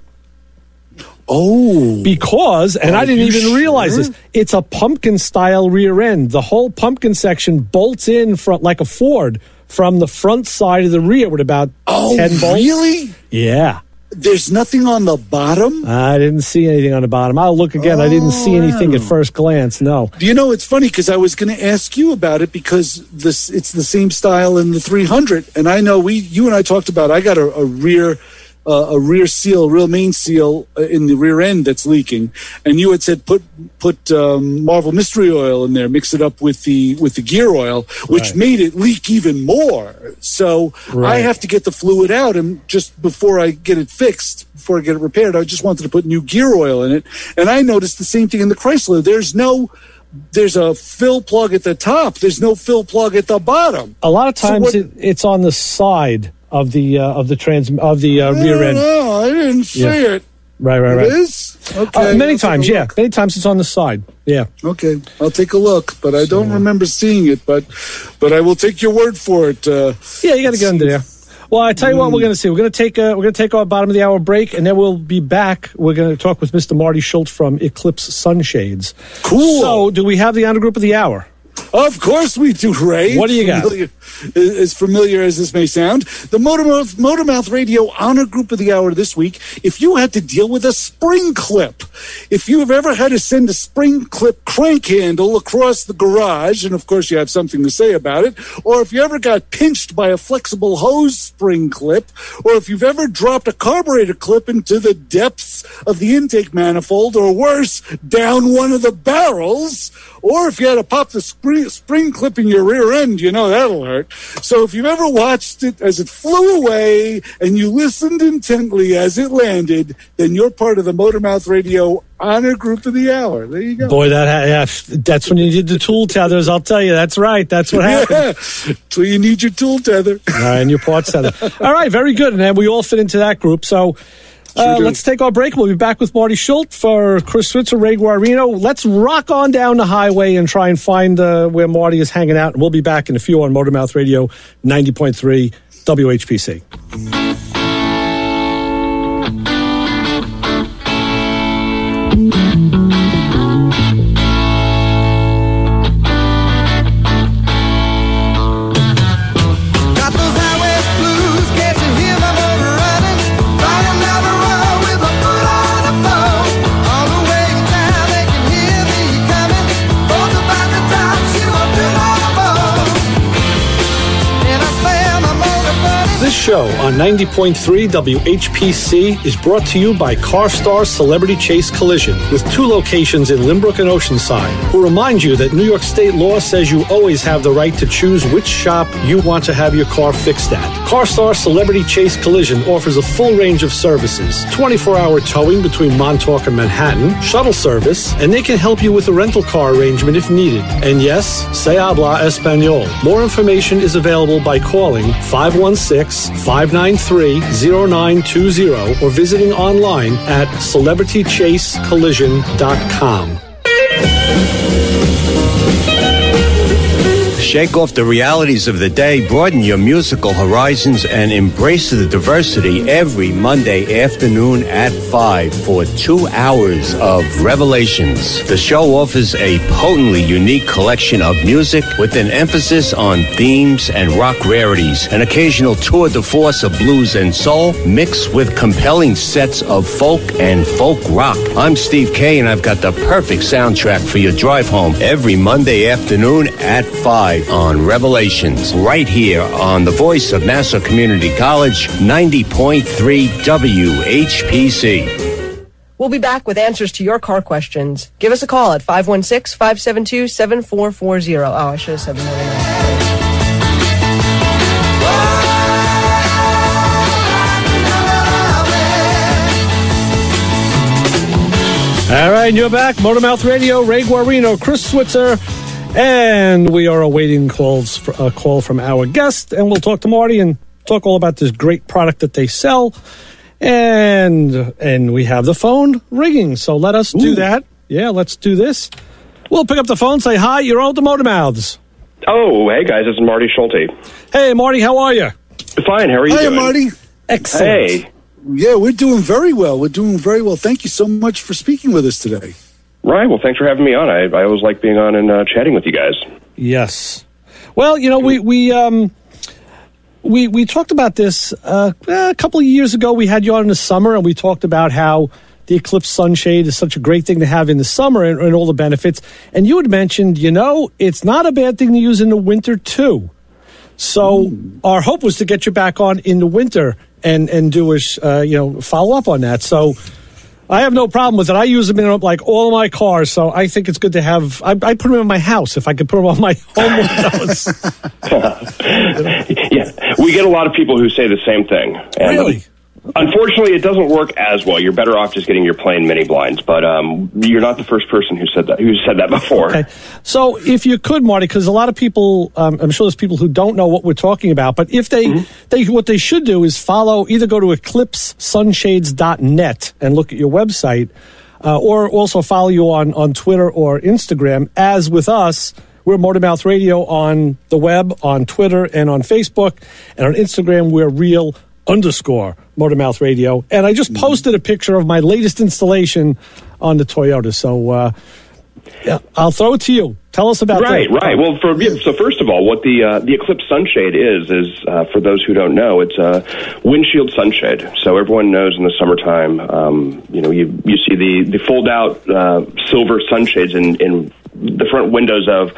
Oh. Because, and oh, I didn't even sure? realize this, it's a pumpkin-style rear end. The whole pumpkin section bolts in front, like a Ford from the front side of the rear with about oh, ten bolts. Oh, really? Yeah. There's nothing on the bottom? I didn't see anything on the bottom. I'll look again. Oh, I didn't see anything wow. at first glance, no. You know, it's funny because I was going to ask you about it because this it's the same style in the three hundred. And I know we, you and I talked about I got a, a rear... Uh, a rear seal, real main seal uh, in the rear end that's leaking, and you had said put put um, Marvel Mystery Oil in there, mix it up with the with the gear oil, which right. made it leak even more. So right. I have to get the fluid out, and just before I get it fixed, before I get it repaired, I just wanted to put new gear oil in it, and I noticed the same thing in the Chrysler. There's no There's a fill plug at the top. There's no fill plug at the bottom. A lot of times so what, it, it's on the side of the uh, of the trans of the uh, I rear don't end. No, I didn't see yeah. it. Right, right, right. It is? Okay. Uh, many I'll times, yeah. Many times it's on the side. Yeah. Okay, I'll take a look, but I don't so. remember seeing it. But but I will take your word for it. Uh, yeah, you got to get under there. Well, I tell you what, we're going to see. We're going to take a, we're going to take our bottom of the hour break, and then we'll be back. We're going to talk with Mister Marty Schulte from Eclipse Sunshades. Cool. So, do we have the honor group of the hour? Of course we do, Ray. What do you familiar, got? As familiar as this may sound, the Motormouth, Motormouth Radio Honor Group of the Hour this week, if you had to deal with a spring clip, if you have ever had to send a spring clip crank handle across the garage, and of course you have something to say about it, or if you ever got pinched by a flexible hose spring clip, or if you've ever dropped a carburetor clip into the depths of the intake manifold, or worse, down one of the barrels, or if you had to pop the spring, spring clip in your rear end, you know that'll hurt. So if you've ever watched it as it flew away and you listened intently as it landed, then you're part of the Motormouth Radio Honor Group of the Hour. There you go. Boy, that yeah, that's when you did the tool tethers, I'll tell you. That's right. That's what happened. Yeah. So you need your tool tether. Right, and your parts tether. All right, very good. And then we all fit into that group. So... Uh, let's take our break. We'll be back with Marty Schulte for Chris Switzer, Ray Guarino. Let's rock on down the highway and try and find uh, where Marty is hanging out. And we'll be back in a few on Motormouth Radio ninety point three W H P C. Show on ninety point three W H P C is brought to you by CarStar Celebrity Chase Collision, with two locations in Lynbrook and Oceanside, who remind you that New York state law says you always have the right to choose which shop you want to have your car fixed at. CarStar Celebrity Chase Collision offers a full range of services, twenty-four hour towing between Montauk and Manhattan, shuttle service, and they can help you with a rental car arrangement if needed. And yes, se habla español. More information is available by calling five one six, five nine three, zero nine two zero or visiting online at celebrity chase collision dot com. Shake off the realities of the day, broaden your musical horizons, and embrace the diversity every Monday afternoon at five for two hours of Revelations. The show offers a potently unique collection of music with an emphasis on themes and rock rarities, an occasional tour de force of blues and soul, mixed with compelling sets of folk and folk rock. I'm Steve Kay, and I've got the perfect soundtrack for your drive home every Monday afternoon at five. On Revelations, right here on the voice of Nassau Community College, ninety point three W H P C. We'll be back with answers to your car questions. Give us a call at five one six, five seven two, seven four four zero. Oh, I should have said the morning. All right, you're back. Motormouth Radio, Ray Guarino, Chris Switzer. And we are awaiting calls for a call from our guest, and we'll talk to Marty and talk all about this great product that they sell. And and we have the phone ringing, so let us Ooh. do that. Yeah, let's do this. We'll pick up the phone, say hi, you're on the Motormouths. Oh, hey guys, this is Marty Schulte. Hey Marty, how are you? Fine, how are you Hi, doing? Hi Marty. Excellent. Hey. Yeah, we're doing very well. We're doing very well. Thank you so much for speaking with us today. Right. Well, thanks for having me on. I, I always like being on and uh, chatting with you guys. Yes. Well, you know, we we um, we, we talked about this uh, a couple of years ago. We had you on in the summer, and we talked about how the Eclipse Sunshade is such a great thing to have in the summer and, and all the benefits. And you had mentioned, you know, it's not a bad thing to use in the winter, too. So mm. our hope was to get you back on in the winter and, and do a, uh, you know, follow up on that. So... I have no problem with it. I use them in like all of my cars, so I think it's good to have. I, I put them in my house if I could put them on my home windows. Yeah, we get a lot of people who say the same thing. And really? Unfortunately, it doesn't work as well. You're better off just getting your plain mini blinds, but um, you're not the first person who said that. Who said that before? Okay. So, if you could, Marty, because a lot of people, um, I'm sure there's people who don't know what we're talking about. But if they, mm-hmm. they, what they should do is follow. Either go to eclipse sunshades dot net and look at your website, uh, or also follow you on on Twitter or Instagram. As with us, We're Motormouth Radio on the web, on Twitter, and on Facebook. And on Instagram, we're real underscore Motormouth Radio. And I just posted a picture of my latest installation on the Toyota. So uh, yeah, I'll throw it to you. Tell us about that. Right, the, right. Well, for, so first of all, what the uh, the Eclipse Sunshade is, is uh, for those who don't know, it's a windshield sunshade. So everyone knows in the summertime, um, you know, you you see the, the fold-out uh, silver sunshades in, in the front windows of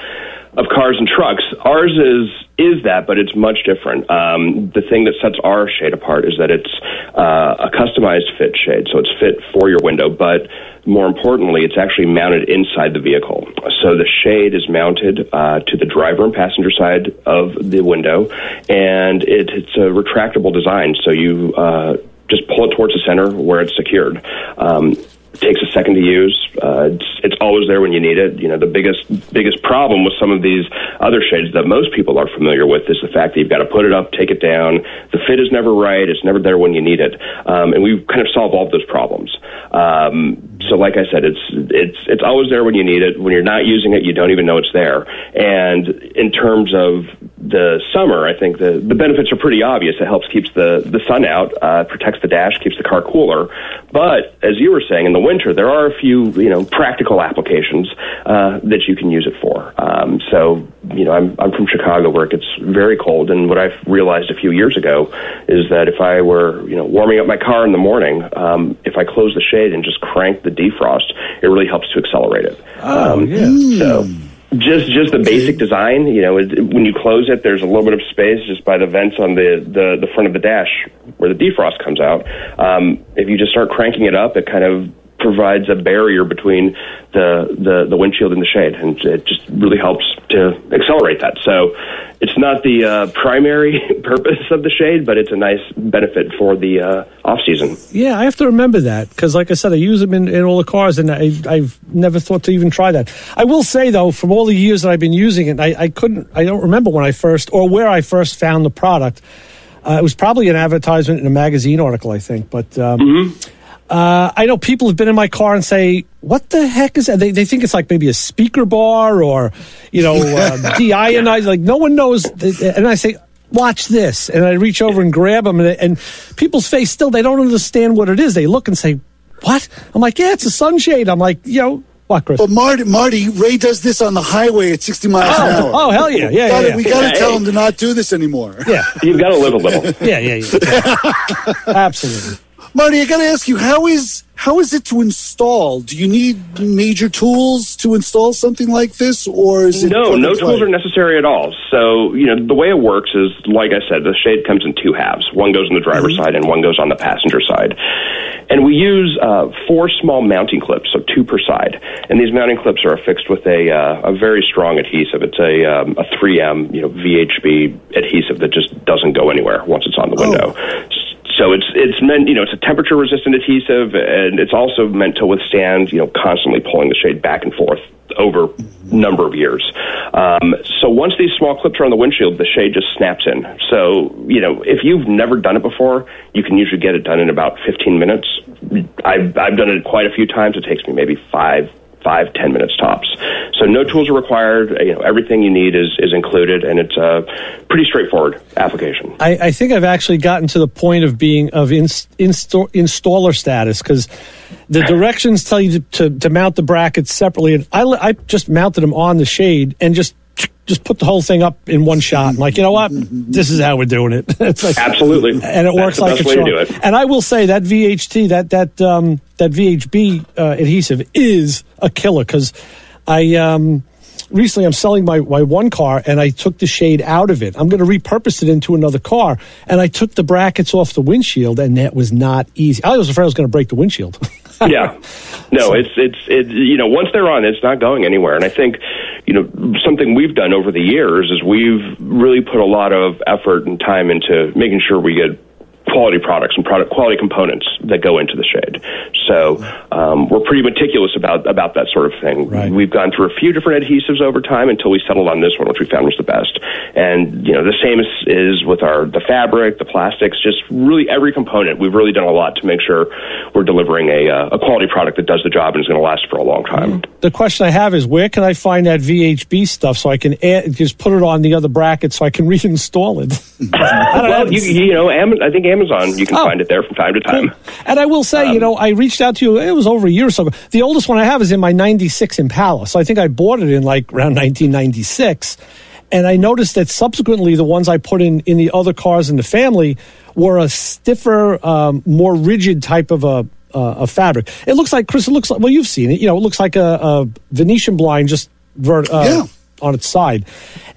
of cars and trucks. Ours is is that, but it's much different. Um, the thing that sets our shade apart is that it's uh, a customized fit shade, so it's fit for your window, but more importantly, it's actually mounted inside the vehicle. So the shade is mounted uh, to the driver and passenger side of the window, and it, it's a retractable design, so you uh, just pull it towards the center where it's secured. Um, It takes a second to use. Uh, it's, it's always there when you need it. You know, the biggest biggest problem with some of these other shades that most people are familiar with is the fact that you've got to put it up, take it down. The fit is never right. It's never there when you need it. Um, and we kind of solve all of those problems. Um, so like I said, it's it's it's always there when you need it. When you're not using it, you don't even know it's there. And in terms of the summer, I think the, the benefits are pretty obvious. It helps keeps the, the sun out, uh, protects the dash, keeps the car cooler. But as you were saying, in the winter, there are a few, you know, practical applications uh, that you can use it for. Um, so, you know, I'm I'm from Chicago where it gets very cold, and what I've realized a few years ago is that if I were, you know, warming up my car in the morning, um, if I close the shade and just crank the defrost, it really helps to accelerate it. Oh, um, yeah. So just just the basic design, you know, it, when you close it, there's a little bit of space just by the vents on the, the, the front of the dash where the defrost comes out. Um, if you just start cranking it up, it kind of provides a barrier between the, the, the windshield and the shade, and it just really helps to accelerate that. So it's not the uh, primary purpose of the shade, but it's a nice benefit for the uh, off-season. Yeah, I have to remember that because, like I said, I use them in, in all the cars, and I, I've never thought to even try that. I will say, though, from all the years that I've been using it, I, I couldn't, I don't remember when I first or where I first found the product. Uh, it was probably an advertisement in a magazine article, I think, but Um, mm-hmm. Uh, I know people have been in my car and say, what the heck is that? They, they think it's like maybe a speaker bar or, you know, uh, deionized. Like, no one knows. And I say, watch this. And I reach over and grab them. And, and people's face still, they don't understand what it is. They look and say, what? I'm like, yeah, it's a sunshade. I'm like, you know. What, Chris? But Marty, Marty, Ray does this on the highway at sixty miles an hour. Oh, hell yeah. Yeah, yeah, yeah. We got to yeah, tell hey. him to not do this anymore. Yeah. You've got to live a little. yeah, yeah, yeah. yeah. Absolutely. Marty, I got to ask you, how is how is it to install? Do you need major tools to install something like this, or is it? No, no tools are necessary at all. So, you know, the way it works is, like I said, the shade comes in two halves. One goes on the driver's mm-hmm. side, and one goes on the passenger side. And we use uh, four small mounting clips, so two per side. And these mounting clips are affixed with a uh, a very strong adhesive. It's a um, a three M, you know, V H B adhesive that just doesn't go anywhere once it's on the window. Oh. So it's it's meant, you know, it's a temperature-resistant adhesive, and it's also meant to withstand, you know, constantly pulling the shade back and forth over a number of years. Um, so once these small clips are on the windshield, the shade just snaps in. So, you know, if you've never done it before, you can usually get it done in about fifteen minutes. I've, I've done it quite a few times. It takes me maybe five five, ten minutes tops. So no tools are required. You know, everything you need is, is included, and it's a pretty straightforward application. I, I think I've actually gotten to the point of being of inst- inst- installer status because the directions tell you to, to, to mount the brackets separately, and I, I just mounted them on the shade and just just put the whole thing up in one shot. I'm like, you know what? This is how we're doing it. It's like, absolutely. And it That's works the like best a way to do it. And I will say that V H T, that that um, that V H B uh, adhesive is a killer because I um, recently I'm selling my, my one car and I took the shade out of it. I'm going to repurpose it into another car. And I took the brackets off the windshield, and that was not easy. I was afraid I was going to break the windshield. yeah. No, so. it's, it's, it's, you know, once they're on, it's not going anywhere. And I think, you know, something we've done over the years is we've really put a lot of effort and time into making sure we get quality products and product quality components that go into the shade. So um, we're pretty meticulous about about that sort of thing. Right. We've gone through a few different adhesives over time until we settled on this one, which we found was the best. And you know, the same is, is with our the fabric, the plastics, just really every component. We've really done a lot to make sure we're delivering a uh, a quality product that does the job and is going to last for a long time. Mm. The question I have is, where can I find that V H B stuff so I can add, just put it on the other bracket so I can reinstall it? I don't well, know. You, you know, Am- I think Amazon, you can oh. find it there from time to time. Cool. And I will say, um, you know, I reached out to you, it was over a year or so ago. The oldest one I have is in my ninety-six Impala. So I think I bought it in like around nineteen ninety-six. And I noticed that subsequently the ones I put in, in the other cars in the family were a stiffer, um, more rigid type of a, uh, a fabric. It looks like, Chris, it looks like, well, you've seen it, you know, it looks like a, a Venetian blind just vert, uh, yeah. on its side.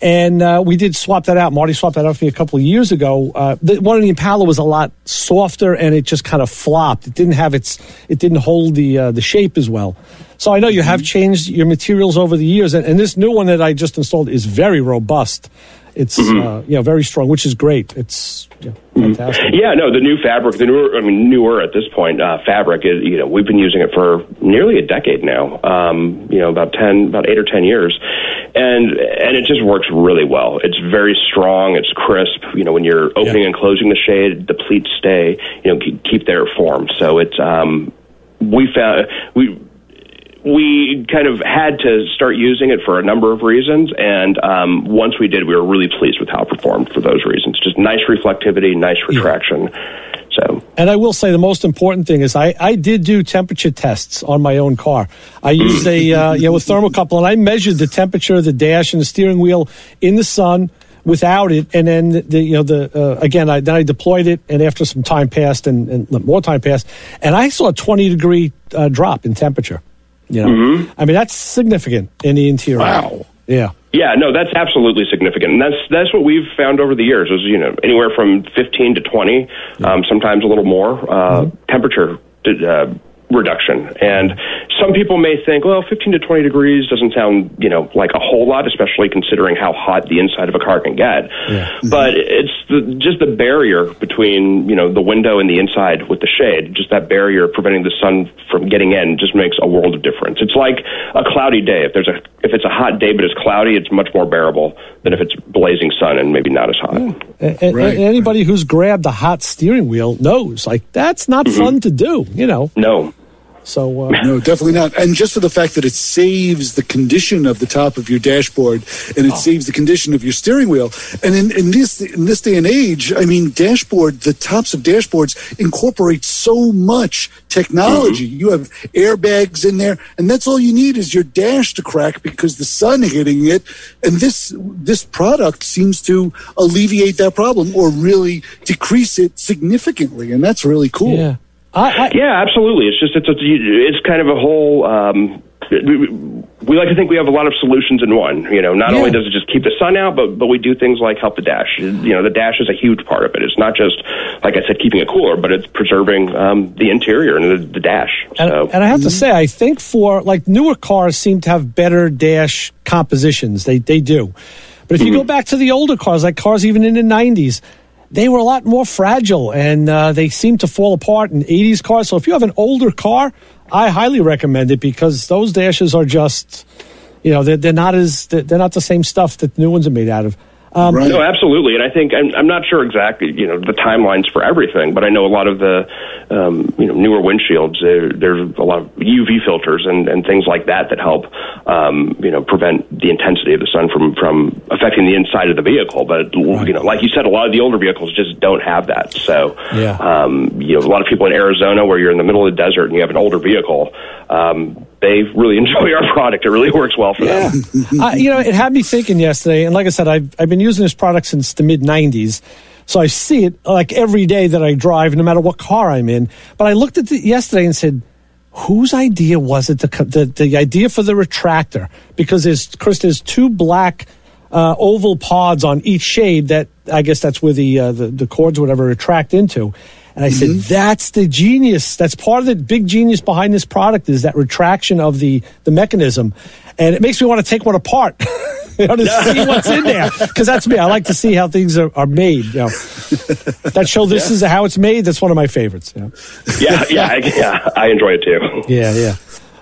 And uh, we did swap that out. Marty swapped that out for me a couple of years ago. Uh, the one in the Impala was a lot softer, and it just kind of flopped. It didn't have its, it didn't hold the uh, the shape as well. So I know you have changed your materials over the years, and, and this new one that I just installed is very robust. It's mm-hmm. uh, you know, very strong, which is great. It's yeah, fantastic. Yeah, no, the new fabric, the newer, I mean, newer at this point, uh, fabric is, you know, we've been using it for nearly a decade now. Um, you know, about ten, about eight or ten years, and and it just works really well. It's very strong. It's crisp. You know, when you're opening yeah. and closing the shade, the pleats stay. You know, keep their form. So it's um, we found we. We kind of had to start using it for a number of reasons, and um, once we did, we were really pleased with how it performed for those reasons. Just nice reflectivity, nice retraction. Yeah. So, and I will say the most important thing is I, I did do temperature tests on my own car. I used a uh, you know, a thermocouple, and I measured the temperature of the dash and the steering wheel in the sun without it, and then the, you know, the uh, again I, then I deployed it, and after some time passed and, and more time passed, and I saw a twenty degree uh, drop in temperature. You know, mm-hmm. I mean, that's significant in the interior. Wow. Yeah. Yeah, no, that's absolutely significant. And that's that's what we've found over the years is, you know, anywhere from fifteen to twenty, yeah. um, sometimes a little more, uh, mm-hmm. temperature uh, reduction. And some people may think, well, fifteen to twenty degrees doesn't sound, you know, like a whole lot, especially considering how hot the inside of a car can get. Yeah. Mm-hmm. But it's the, just the barrier between, you know, the window and the inside with the shade, just that barrier preventing the sun from getting in just makes a world of difference. It's like a cloudy day. If there's a if it's a hot day but it's cloudy, it's much more bearable than if it's blazing sun and maybe not as hot. Yeah. And, and, right. and anybody who's grabbed a hot steering wheel knows, like, that's not mm-hmm. fun to do, you know. No. So uh, no, definitely not. And just for the fact that it saves the condition of the top of your dashboard, and it oh. saves the condition of your steering wheel. And in, in this in this day and age, I mean, dashboard, the tops of dashboards incorporate so much technology. Mm-hmm. You have airbags in there, and that's all you need is your dash to crack because the sun hitting it. And this this product seems to alleviate that problem or really decrease it significantly, and that's really cool. Yeah. I, I, yeah, absolutely. It's just it's a, it's kind of a whole. Um, we, we like to think we have a lot of solutions in one. You know, not yeah. only does it just keep the sun out, but but we do things like help the dash. You know, the dash is a huge part of it. It's not just, like I said, keeping it cooler, but it's preserving um, the interior and the, the dash. So. And, and I have to say, I think for like newer cars seem to have better dash compositions. They they do, but if you mm-hmm. go back to the older cars, like cars even in the nineties. They were a lot more fragile, and uh, they seemed to fall apart in eighties cars. So if you have an older car, I highly recommend it because those dashes are just, you know, they're, they're not as they're not the same stuff that new ones are made out of. Um, right. No, absolutely, and I think I'm, I'm not sure exactly, you know, the timelines for everything, but I know a lot of the, um, you know, newer windshields. There, there's a lot of U V filters and, and things like that that help, um, you know, prevent the intensity of the sun from, from affecting the inside of the vehicle. But right. you know, like you said, a lot of the older vehicles just don't have that. So, yeah. um, you know, a lot of people in Arizona, where you're in the middle of the desert and you have an older vehicle. Um, they really enjoy our product. It really works well for yeah. them. uh, you know, it had me thinking yesterday, and like I said, I've, I've been using this product since the mid-nineties, so I see it like every day that I drive, no matter what car I'm in. But I looked at it yesterday and said, whose idea was it, to, the, the idea for the retractor? Because, there's, Chris, there's two black uh, oval pods on each shade that I guess that's where the, uh, the, the cords or whatever retract into. And I said, mm-hmm. that's the genius. That's part of the big genius behind this product is that retraction of the, the mechanism. And it makes me want to take one apart. you know, to see what's in there. Because that's me. I like to see how things are, are made. You know. That show, This yeah. Is How It's Made, that's one of my favorites. You know. Yeah, yeah, I, yeah. I enjoy it too. Yeah, yeah.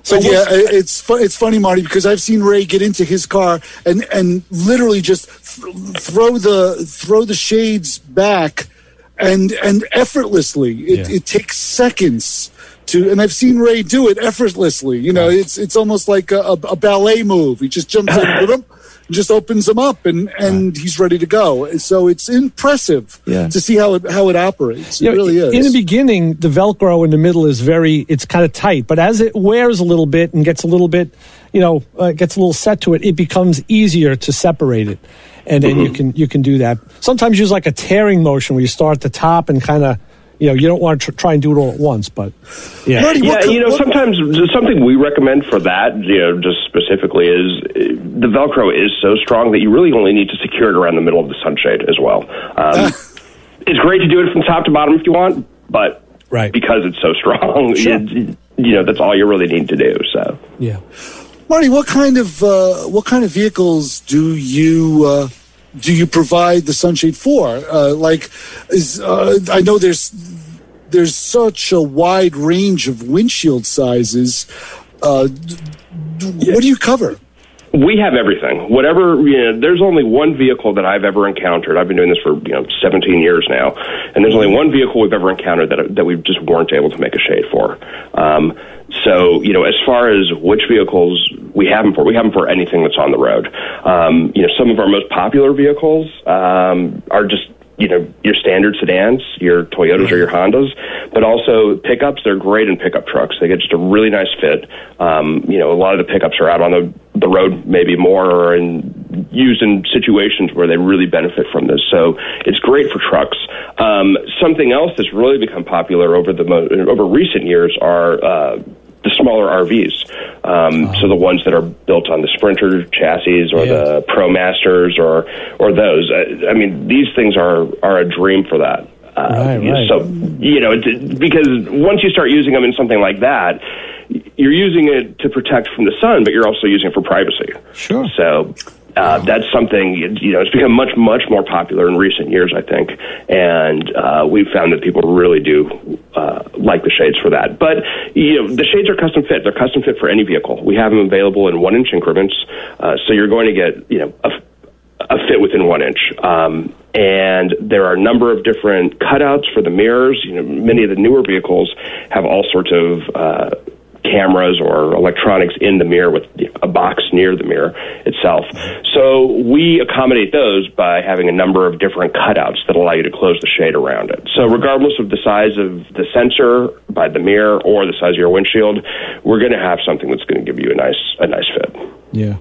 So yeah, it's fun, it's funny, Marty, because I've seen Ray get into his car and, and literally just th- throw the throw the shades back, and and effortlessly. It, yeah. it takes seconds to, and I've seen Ray do it effortlessly. You know, it's it's almost like a, a ballet move. He just jumps in with them, just opens them up, and, and he's ready to go. So it's impressive yeah. to see how it how it operates. It you know, really is. In the beginning, the Velcro in the middle is very, it's kind of tight. But as it wears a little bit and gets a little bit, you know, uh, gets a little set to it, it becomes easier to separate it. And then mm-hmm. you can you can do that. Sometimes use like a tearing motion where you start at the top and kind of, you know, you don't want to try and do it all at once, but yeah, Marty, yeah. What, you know, what, sometimes something we recommend for that, you know, just specifically is the Velcro is so strong that you really only need to secure it around the middle of the sunshade as well. Um, it's great to do it from top to bottom if you want, but right. because it's so strong, sure. you, you know, that's all you really need to do. So yeah, Marty, what kind of uh, what kind of vehicles do you? Uh, Do you provide the sunshade for? Uh, like, is uh, I know there's there's such a wide range of windshield sizes. Uh, d- yeah. What do you cover? We have everything. Whatever, you know, there's only one vehicle that I've ever encountered. I've been doing this for you know seventeen years now, and there's only one vehicle we've ever encountered that that we just weren't able to make a shade for. Um, So, you know, as far as which vehicles we have them for, we have them for anything that's on the road. Um, you know, some of our most popular vehicles um, are just, you know, your standard sedans, your Toyotas or your Hondas, but also pickups. They're great in pickup trucks. They get just a really nice fit. Um, you know, a lot of the pickups are out on the, the road maybe more or in, used in situations where they really benefit from this. So it's great for trucks. Um, something else that's really become popular over the mo- over recent years are uh, the smaller R Vs. Um, wow. So the ones that are built on the Sprinter chassis or yeah. the ProMasters or or those. I, I mean, these things are, are a dream for that. Uh, right, right. So, you know, it, because once you start using them in something like that, you're using it to protect from the sun, but you're also using it for privacy. Sure. So uh, wow. that's something, you know, it's become much, much more popular in recent years, I think. And uh, we've found that people really do uh, like the shades for that. But, you know, the shades are custom fit. They're custom fit for any vehicle. We have them available in one-inch increments. Uh, so you're going to get, you know, a a fit within one inch. Um, and there are a number of different cutouts for the mirrors. You know, many of the newer vehicles have all sorts of uh, cameras or electronics in the mirror with a box near the mirror itself. So we accommodate those by having a number of different cutouts that allow you to close the shade around it. So regardless of the size of the sensor by the mirror or the size of your windshield, we're going to have something that's going to give you a nice, a nice fit. Yeah.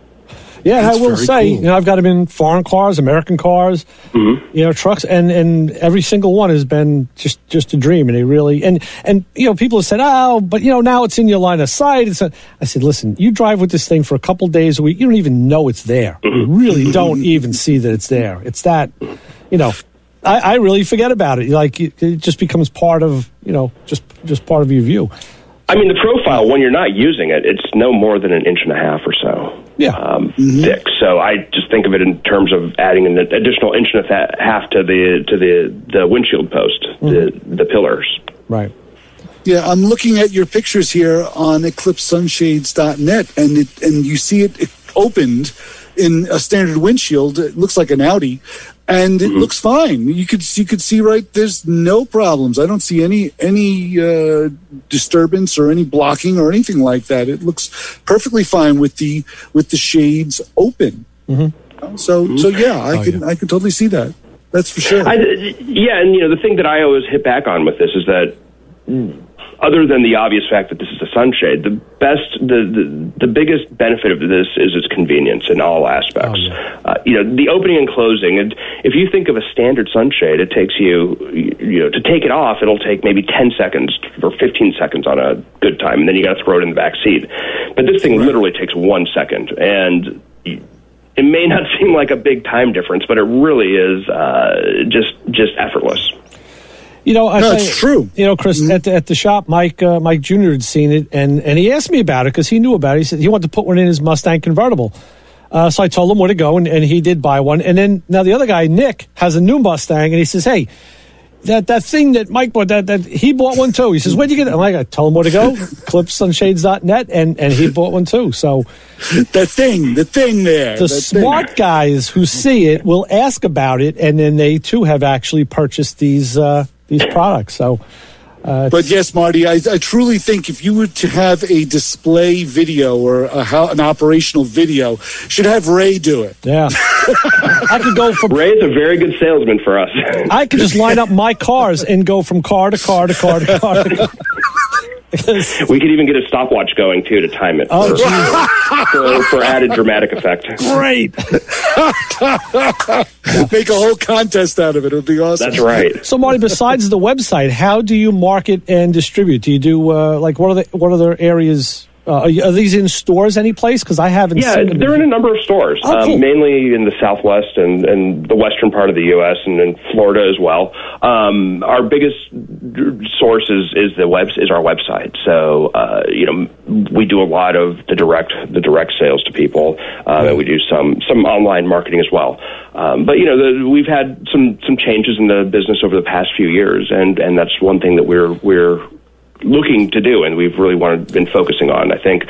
Yeah, that's I will say, cool. you know, I've got them in foreign cars, American cars, mm-hmm. you know, trucks, and, and every single one has been just, just a dream. And they really, and, and, you know, people have said, oh, but, you know, now it's in your line of sight. It's a, I said, listen, you drive with this thing for a couple days a week. You don't even know it's there. Mm-hmm. You really don't even see that it's there. It's that, you know, I, I really forget about it. Like, it, it just becomes part of, you know, just, just part of your view. I mean, the profile, when you're not using it, it's no more than an inch and a half or so yeah. um, mm-hmm. thick. So I just think of it in terms of adding an additional inch and a half to the to the, the windshield post, mm-hmm. the, the pillars. Right. Yeah, I'm looking at your pictures here on eclipse sunshades dot net, and it, and you see it, it opened in a standard windshield. It looks like an Audi, and it mm-hmm. looks fine. You could you could see right. There's no problems. I don't see any any uh, disturbance or any blocking or anything like that. It looks perfectly fine with the with the shades open. Mm-hmm. So mm-hmm. so yeah, I oh, can yeah. I can totally see that. That's for sure. I, yeah, and you know the thing that I always hit back on with this is that. Mm. Other than the obvious fact that this is a sunshade, the best, the, the, the biggest benefit of this is its convenience in all aspects. Oh, yeah. uh, you know, the opening and closing. And if you think of a standard sunshade, it takes you, you know, to take it off, it'll take maybe ten seconds or fifteen seconds on a good time, and then you got to throw it in the back seat. But this thing right. literally takes one second, and it may not seem like a big time difference, but it really is uh, just just effortless. You know, I no, it's true. You know, Chris, mm-hmm. at, the, at the shop, Mike uh, Mike Junior had seen it, and, and he asked me about it because he knew about it. He said he wanted to put one in his Mustang convertible. Uh, so I told him where to go, and, and he did buy one. And then now the other guy, Nick, has a new Mustang, and he says, hey, that, that thing that Mike bought, that, that he bought one too. He says, where'd you get it? I'm like, I told him where to go, eclipse sunshades dot net, and, and he bought one too. So the thing, the thing there. The, the smart thing. Guys who see it will ask about it, and then they too have actually purchased these uh, these products. So. Uh, but yes, Marty, I, I truly think if you were to have a display video or a, an operational video, should have Ray do it. Yeah, I could go from Ray's a very good salesman for us. I could just line up my cars and go from car to car to car to car. To car. We could even get a stopwatch going too to time it. Oh, for, for, for added dramatic effect. Great. Make a whole contest out of it. It would be awesome. That's right. So, Marty, besides the website, how do you market and distribute? Do you do uh, like what are the what are the areas? Uh, are, you, are these in stores any place? Because I haven't yeah, seen them. Yeah, they're in a number of stores, oh, um, cool. mainly in the Southwest and, and the western part of the U S and in Florida as well. Um, our biggest source is, is, the web, is our website. So, uh, you know, we do a lot of the direct the direct sales to people, um, right. and we do some, some online marketing as well. Um, but, you know, the, we've had some, some changes in the business over the past few years, and, and that's one thing that we're we're... looking to do, and we've really wanted been focusing on. I think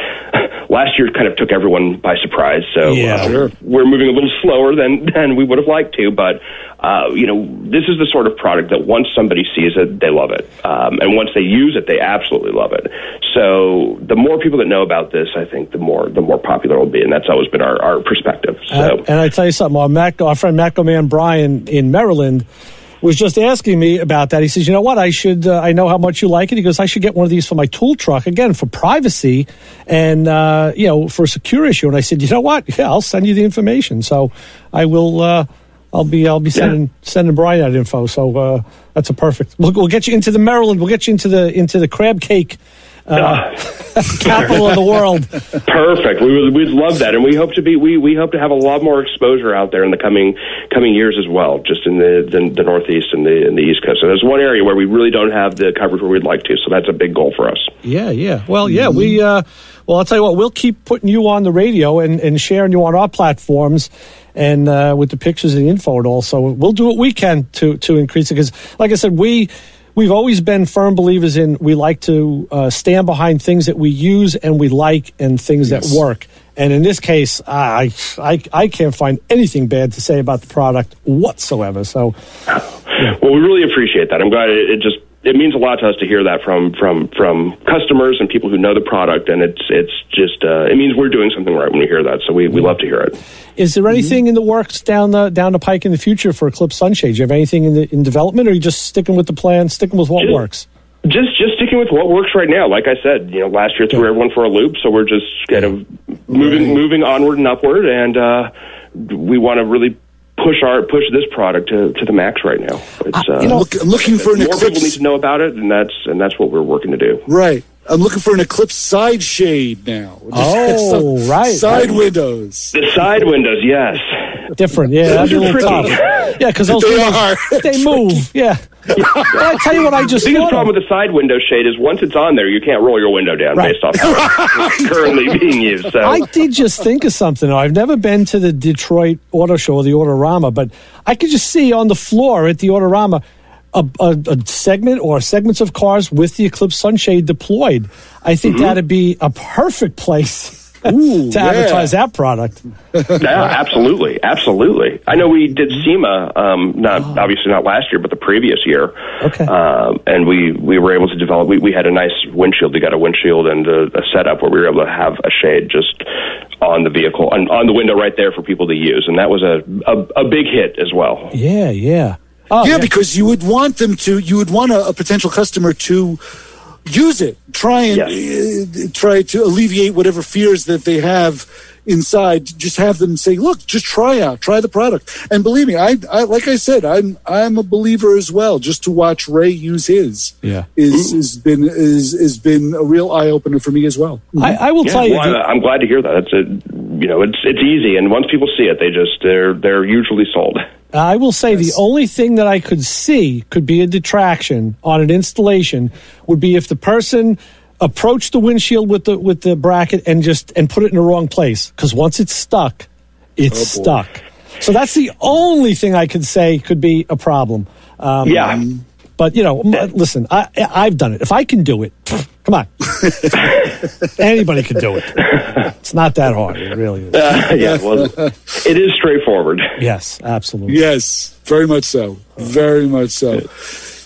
last year kind of took everyone by surprise, so yeah, uh, sure. we're moving a little slower than, than we would have liked to, but uh, you know, this is the sort of product that once somebody sees it, they love it, um, and once they use it, they absolutely love it. So the more people that know about this, I think the more the more popular it will be, and that's always been our, our perspective. So. Uh, and I tell you something, our, Mac, our friend Mac-O-Man Brian in Maryland was just asking me about that. He says, you know what, I should, uh, I know how much you like it. He goes, I should get one of these for my tool truck, again, for privacy and, uh, you know, for a secure issue. And I said, you know what, yeah, I'll send you the information. So I will, uh, I'll be, I'll be sending, yeah. sending Brian that info. So uh, that's a perfect, we'll, we'll get you into the Maryland, we'll get you into the, into the crab cake Uh, capital of the world. Perfect. We would, we'd love that, and we hope to be we, we hope to have a lot more exposure out there in the coming coming years as well. Just in the the, the Northeast and the and the East Coast. So there's one area where we really don't have the coverage where we'd like to. So that's a big goal for us. Yeah, yeah. Well, yeah. Mm-hmm. We uh, well, I'll tell you what. We'll keep putting you on the radio and, and sharing you on our platforms. And uh, with the pictures and the info and all. So we'll do what we can to to increase it because, like I said, we. We've always been firm believers in we like to uh, stand behind things that we use and we like and things yes. that work. And in this case, I, I I can't find anything bad to say about the product whatsoever. So, yeah. Well, we really appreciate that. I'm glad it, it just it means a lot to us to hear that from from from customers and people who know the product. And it's it's just uh, it means we're doing something right when we hear that. So we, we love to hear it. Is there anything in the works down the down the pike in the future for Eclipse Sunshades? Do you have anything in the in development, or are you just sticking with the plan, sticking with what just, works? Just just sticking with what works right now. Like I said, you know, last year threw yeah. everyone for a loop, so we're just kind of moving right. moving onward and upward, and uh, we want to really push our push this product to, to the max right now. It's, uh, you know, look, looking for an more eclipse. People need to know about it, and that's and that's what we're working to do. Right. I'm looking for an Eclipse side shade now. Oh, so, right. Side right. windows. The side windows, yes. Different, yeah. Those are pretty. Tough. Yeah, because those they, windows, are. They move, yeah. I tell you what, I just the biggest problem with the side window shade is once it's on there, you can't roll your window down right. based off how it's currently being used. So. I did just think of something. I've never been to the Detroit Auto Show or the Autorama, but I could just see on the floor at the Autorama, A, a, a segment or segments of cars with the Eclipse Sunshade deployed. I think mm-hmm. that'd be a perfect place Ooh, to yeah. advertise that product. Yeah, absolutely, absolutely. I know we did SEMA, um, not oh. obviously not last year, but the previous year. Okay, um, and we, we were able to develop. We, we had a nice windshield. We got a windshield and a, a setup where we were able to have a shade just on the vehicle, on, on the window right there for people to use, and that was a a, a big hit as well. Yeah, yeah. Oh, yeah, yeah, because you would want them to, you would want a, a potential customer to use it, try and yes. uh, try to alleviate whatever fears that they have inside. Just have them say, look, just try out, try the product. And believe me, I, I like I said, I'm I'm a believer as well. Just to watch Ray use his yeah. is has been is has been a real eye opener for me as well. Mm-hmm. I, I will yeah, tell well, you. I'm glad to hear that. It's a, you know, it's it's easy, and once people see it, they just they're they're usually sold. I will say yes. the only thing that I could see could be a detraction on an installation would be if the person approached the windshield with the with the bracket and just and put it in the wrong place, because once it's stuck, it's oh stuck. So that's the only thing I could say could be a problem. Um, yeah. Um, but, you know, m- listen, I, I've done it. If I can do it, come on. Anybody can do it. It's not that hard. It really is. Uh, yeah, well, it is straightforward. Yes, absolutely. Yes, very much so. Very much so.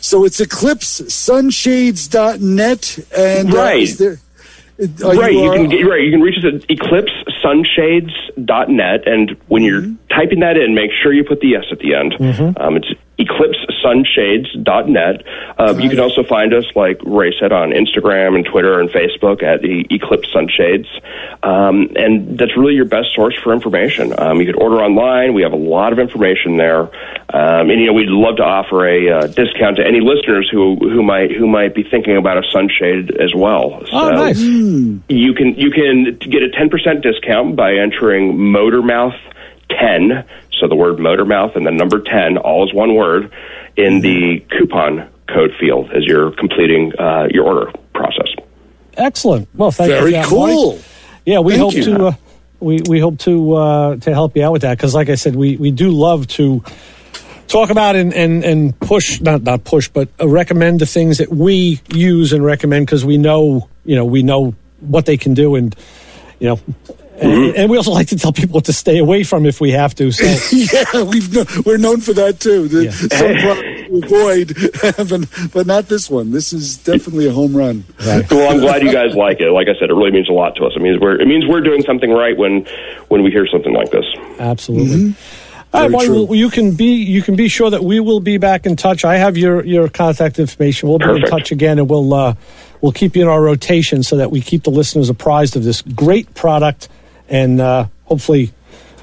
So it's eclipse sunshades dot net. And, uh, right. Is there- Are right, you, you can get, right. You can reach us at eclipse sunshades dot net, and when you're mm-hmm. typing that in, make sure you put the S at the end. Mm-hmm. Um, it's eclipse sunshades dot net. Uh, right. You can also find us, like Ray said, on Instagram and Twitter and Facebook at e- Eclipse Sunshades, um, and that's really your best source for information. Um, you can order online. We have a lot of information there, um, and you know we'd love to offer a uh, discount to any listeners who who might who might be thinking about a sunshade as well. So, oh, nice. You can you can get a ten percent discount by entering Motormouth ten, so the word Motormouth and the number ten, all is one word, in the coupon code field as you're completing uh, your order process. Excellent. Well, thank Very you. Very cool. Mike. Yeah, we thank hope you. to uh, we we hope to uh, to help you out with that, because, like I said, we we do love to talk about and, and, and push, not not push, but recommend the things that we use and recommend, because we know, you know, we know what they can do, and, you know, mm-hmm. and, and we also like to tell people what to stay away from if we have to. So. yeah, we've no, we're known for that, too. The, yeah. Some problems to avoid, but not this one. This is definitely a home run. Right. Well, I'm glad you guys like it. Like I said, it really means a lot to us. It means we're, it means we're doing something right when, when we hear something like this. Absolutely. Mm-hmm. All right, well, well, you can be you can be sure that we will be back in touch. I have your, your contact information. We'll be Perfect. in touch again, and we'll uh, we'll keep you in our rotation so that we keep the listeners apprised of this great product, and uh, hopefully,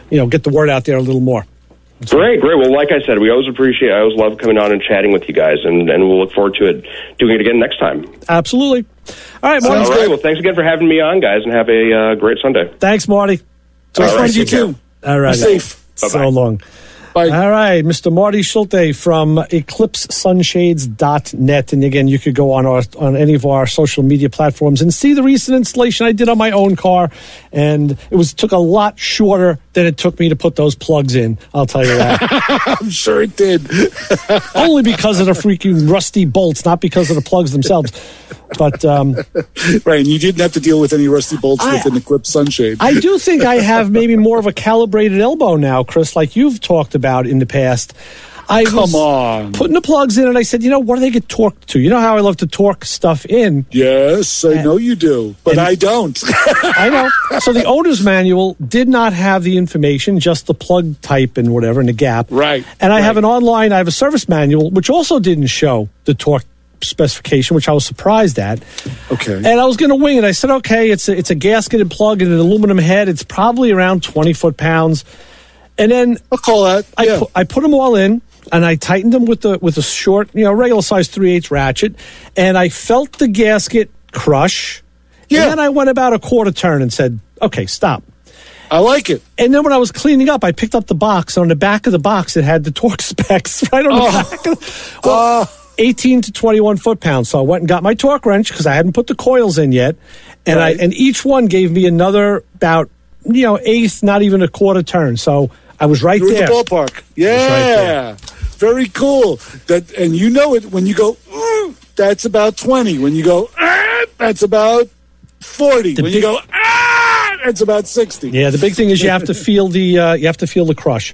you know, get the word out there a little more. So. Great, great. Well, like I said, we always appreciate. I always love coming on and chatting with you guys, and, and we'll look forward to it doing it again next time. Absolutely. All right, Marty. All right. Well, thanks again for having me on, guys, and have a uh, great Sunday. Thanks, Marty. Nice fun to you too. All right. Be safe. Bye-bye. So long. Bye. All right, Mister Marty Schulte from eclipse sunshades dot net. And again, you could go on our, on any of our social media platforms and see the recent installation I did on my own car. And it was took a lot shorter than it took me to put those plugs in, I'll tell you that. I'm sure it did. Only because of the freaking rusty bolts, not because of the plugs themselves. But um, right, and you didn't have to deal with any rusty bolts I, with an Eclipse Sunshade. I do think I have maybe more of a calibrated elbow now, Chris, like you've talked about in the past. I Come was on. putting the plugs in, and I said, you know, what do they get torqued to? You know how I love to torque stuff in? Yes, I and, know you do, but I don't. I know. So the owner's manual did not have the information, just the plug type and whatever, and the gap. Right. And I right. have an online, I have a service manual, which also didn't show the torque specification, which I was surprised at. Okay. And I was going to wing it. I said, okay, it's a, it's a gasketed plug and an aluminum head. It's probably around twenty foot pounds. And then I'll call that. I, yeah. pu- I put them all in, and I tightened them with the with a short, you know, regular size three eighths ratchet, and I felt the gasket crush. Yeah. And then I went about a quarter turn and said, okay, stop. I like it. And then when I was cleaning up, I picked up the box, and on the back of the box, it had the torque specs right on oh. the back of the well, uh. eighteen to twenty-one foot pounds. So I went and got my torque wrench because I hadn't put the coils in yet, and right. I and each one gave me another about you know eighth, not even a quarter turn. So I was right You're there. You were at the ballpark. Yeah, right very cool. That and you know it when you go. Mm, that's about twenty. When you go, ah, that's about forty. The when big- you go, ah, that's about sixty. Yeah, the big thing is you have to feel the uh, you have to feel the crush.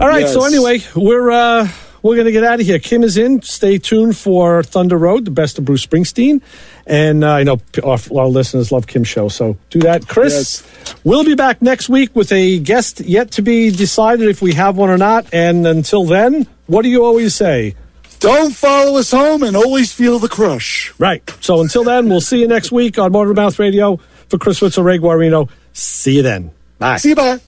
All right. Yes. So anyway, we're. Uh, We're going to get out of here. Kim is in. Stay tuned for Thunder Road, the best of Bruce Springsteen. And uh, I know our, our listeners love Kim's show, so do that. Chris, yes. We'll be back next week with a guest yet to be decided if we have one or not. And until then, what do you always say? Don't follow us home and always feel the crush. Right. So until then, we'll see you next week on Motormouth Radio. For Chris Switzer, Ray Guarino, see you then. Bye. See you, bye.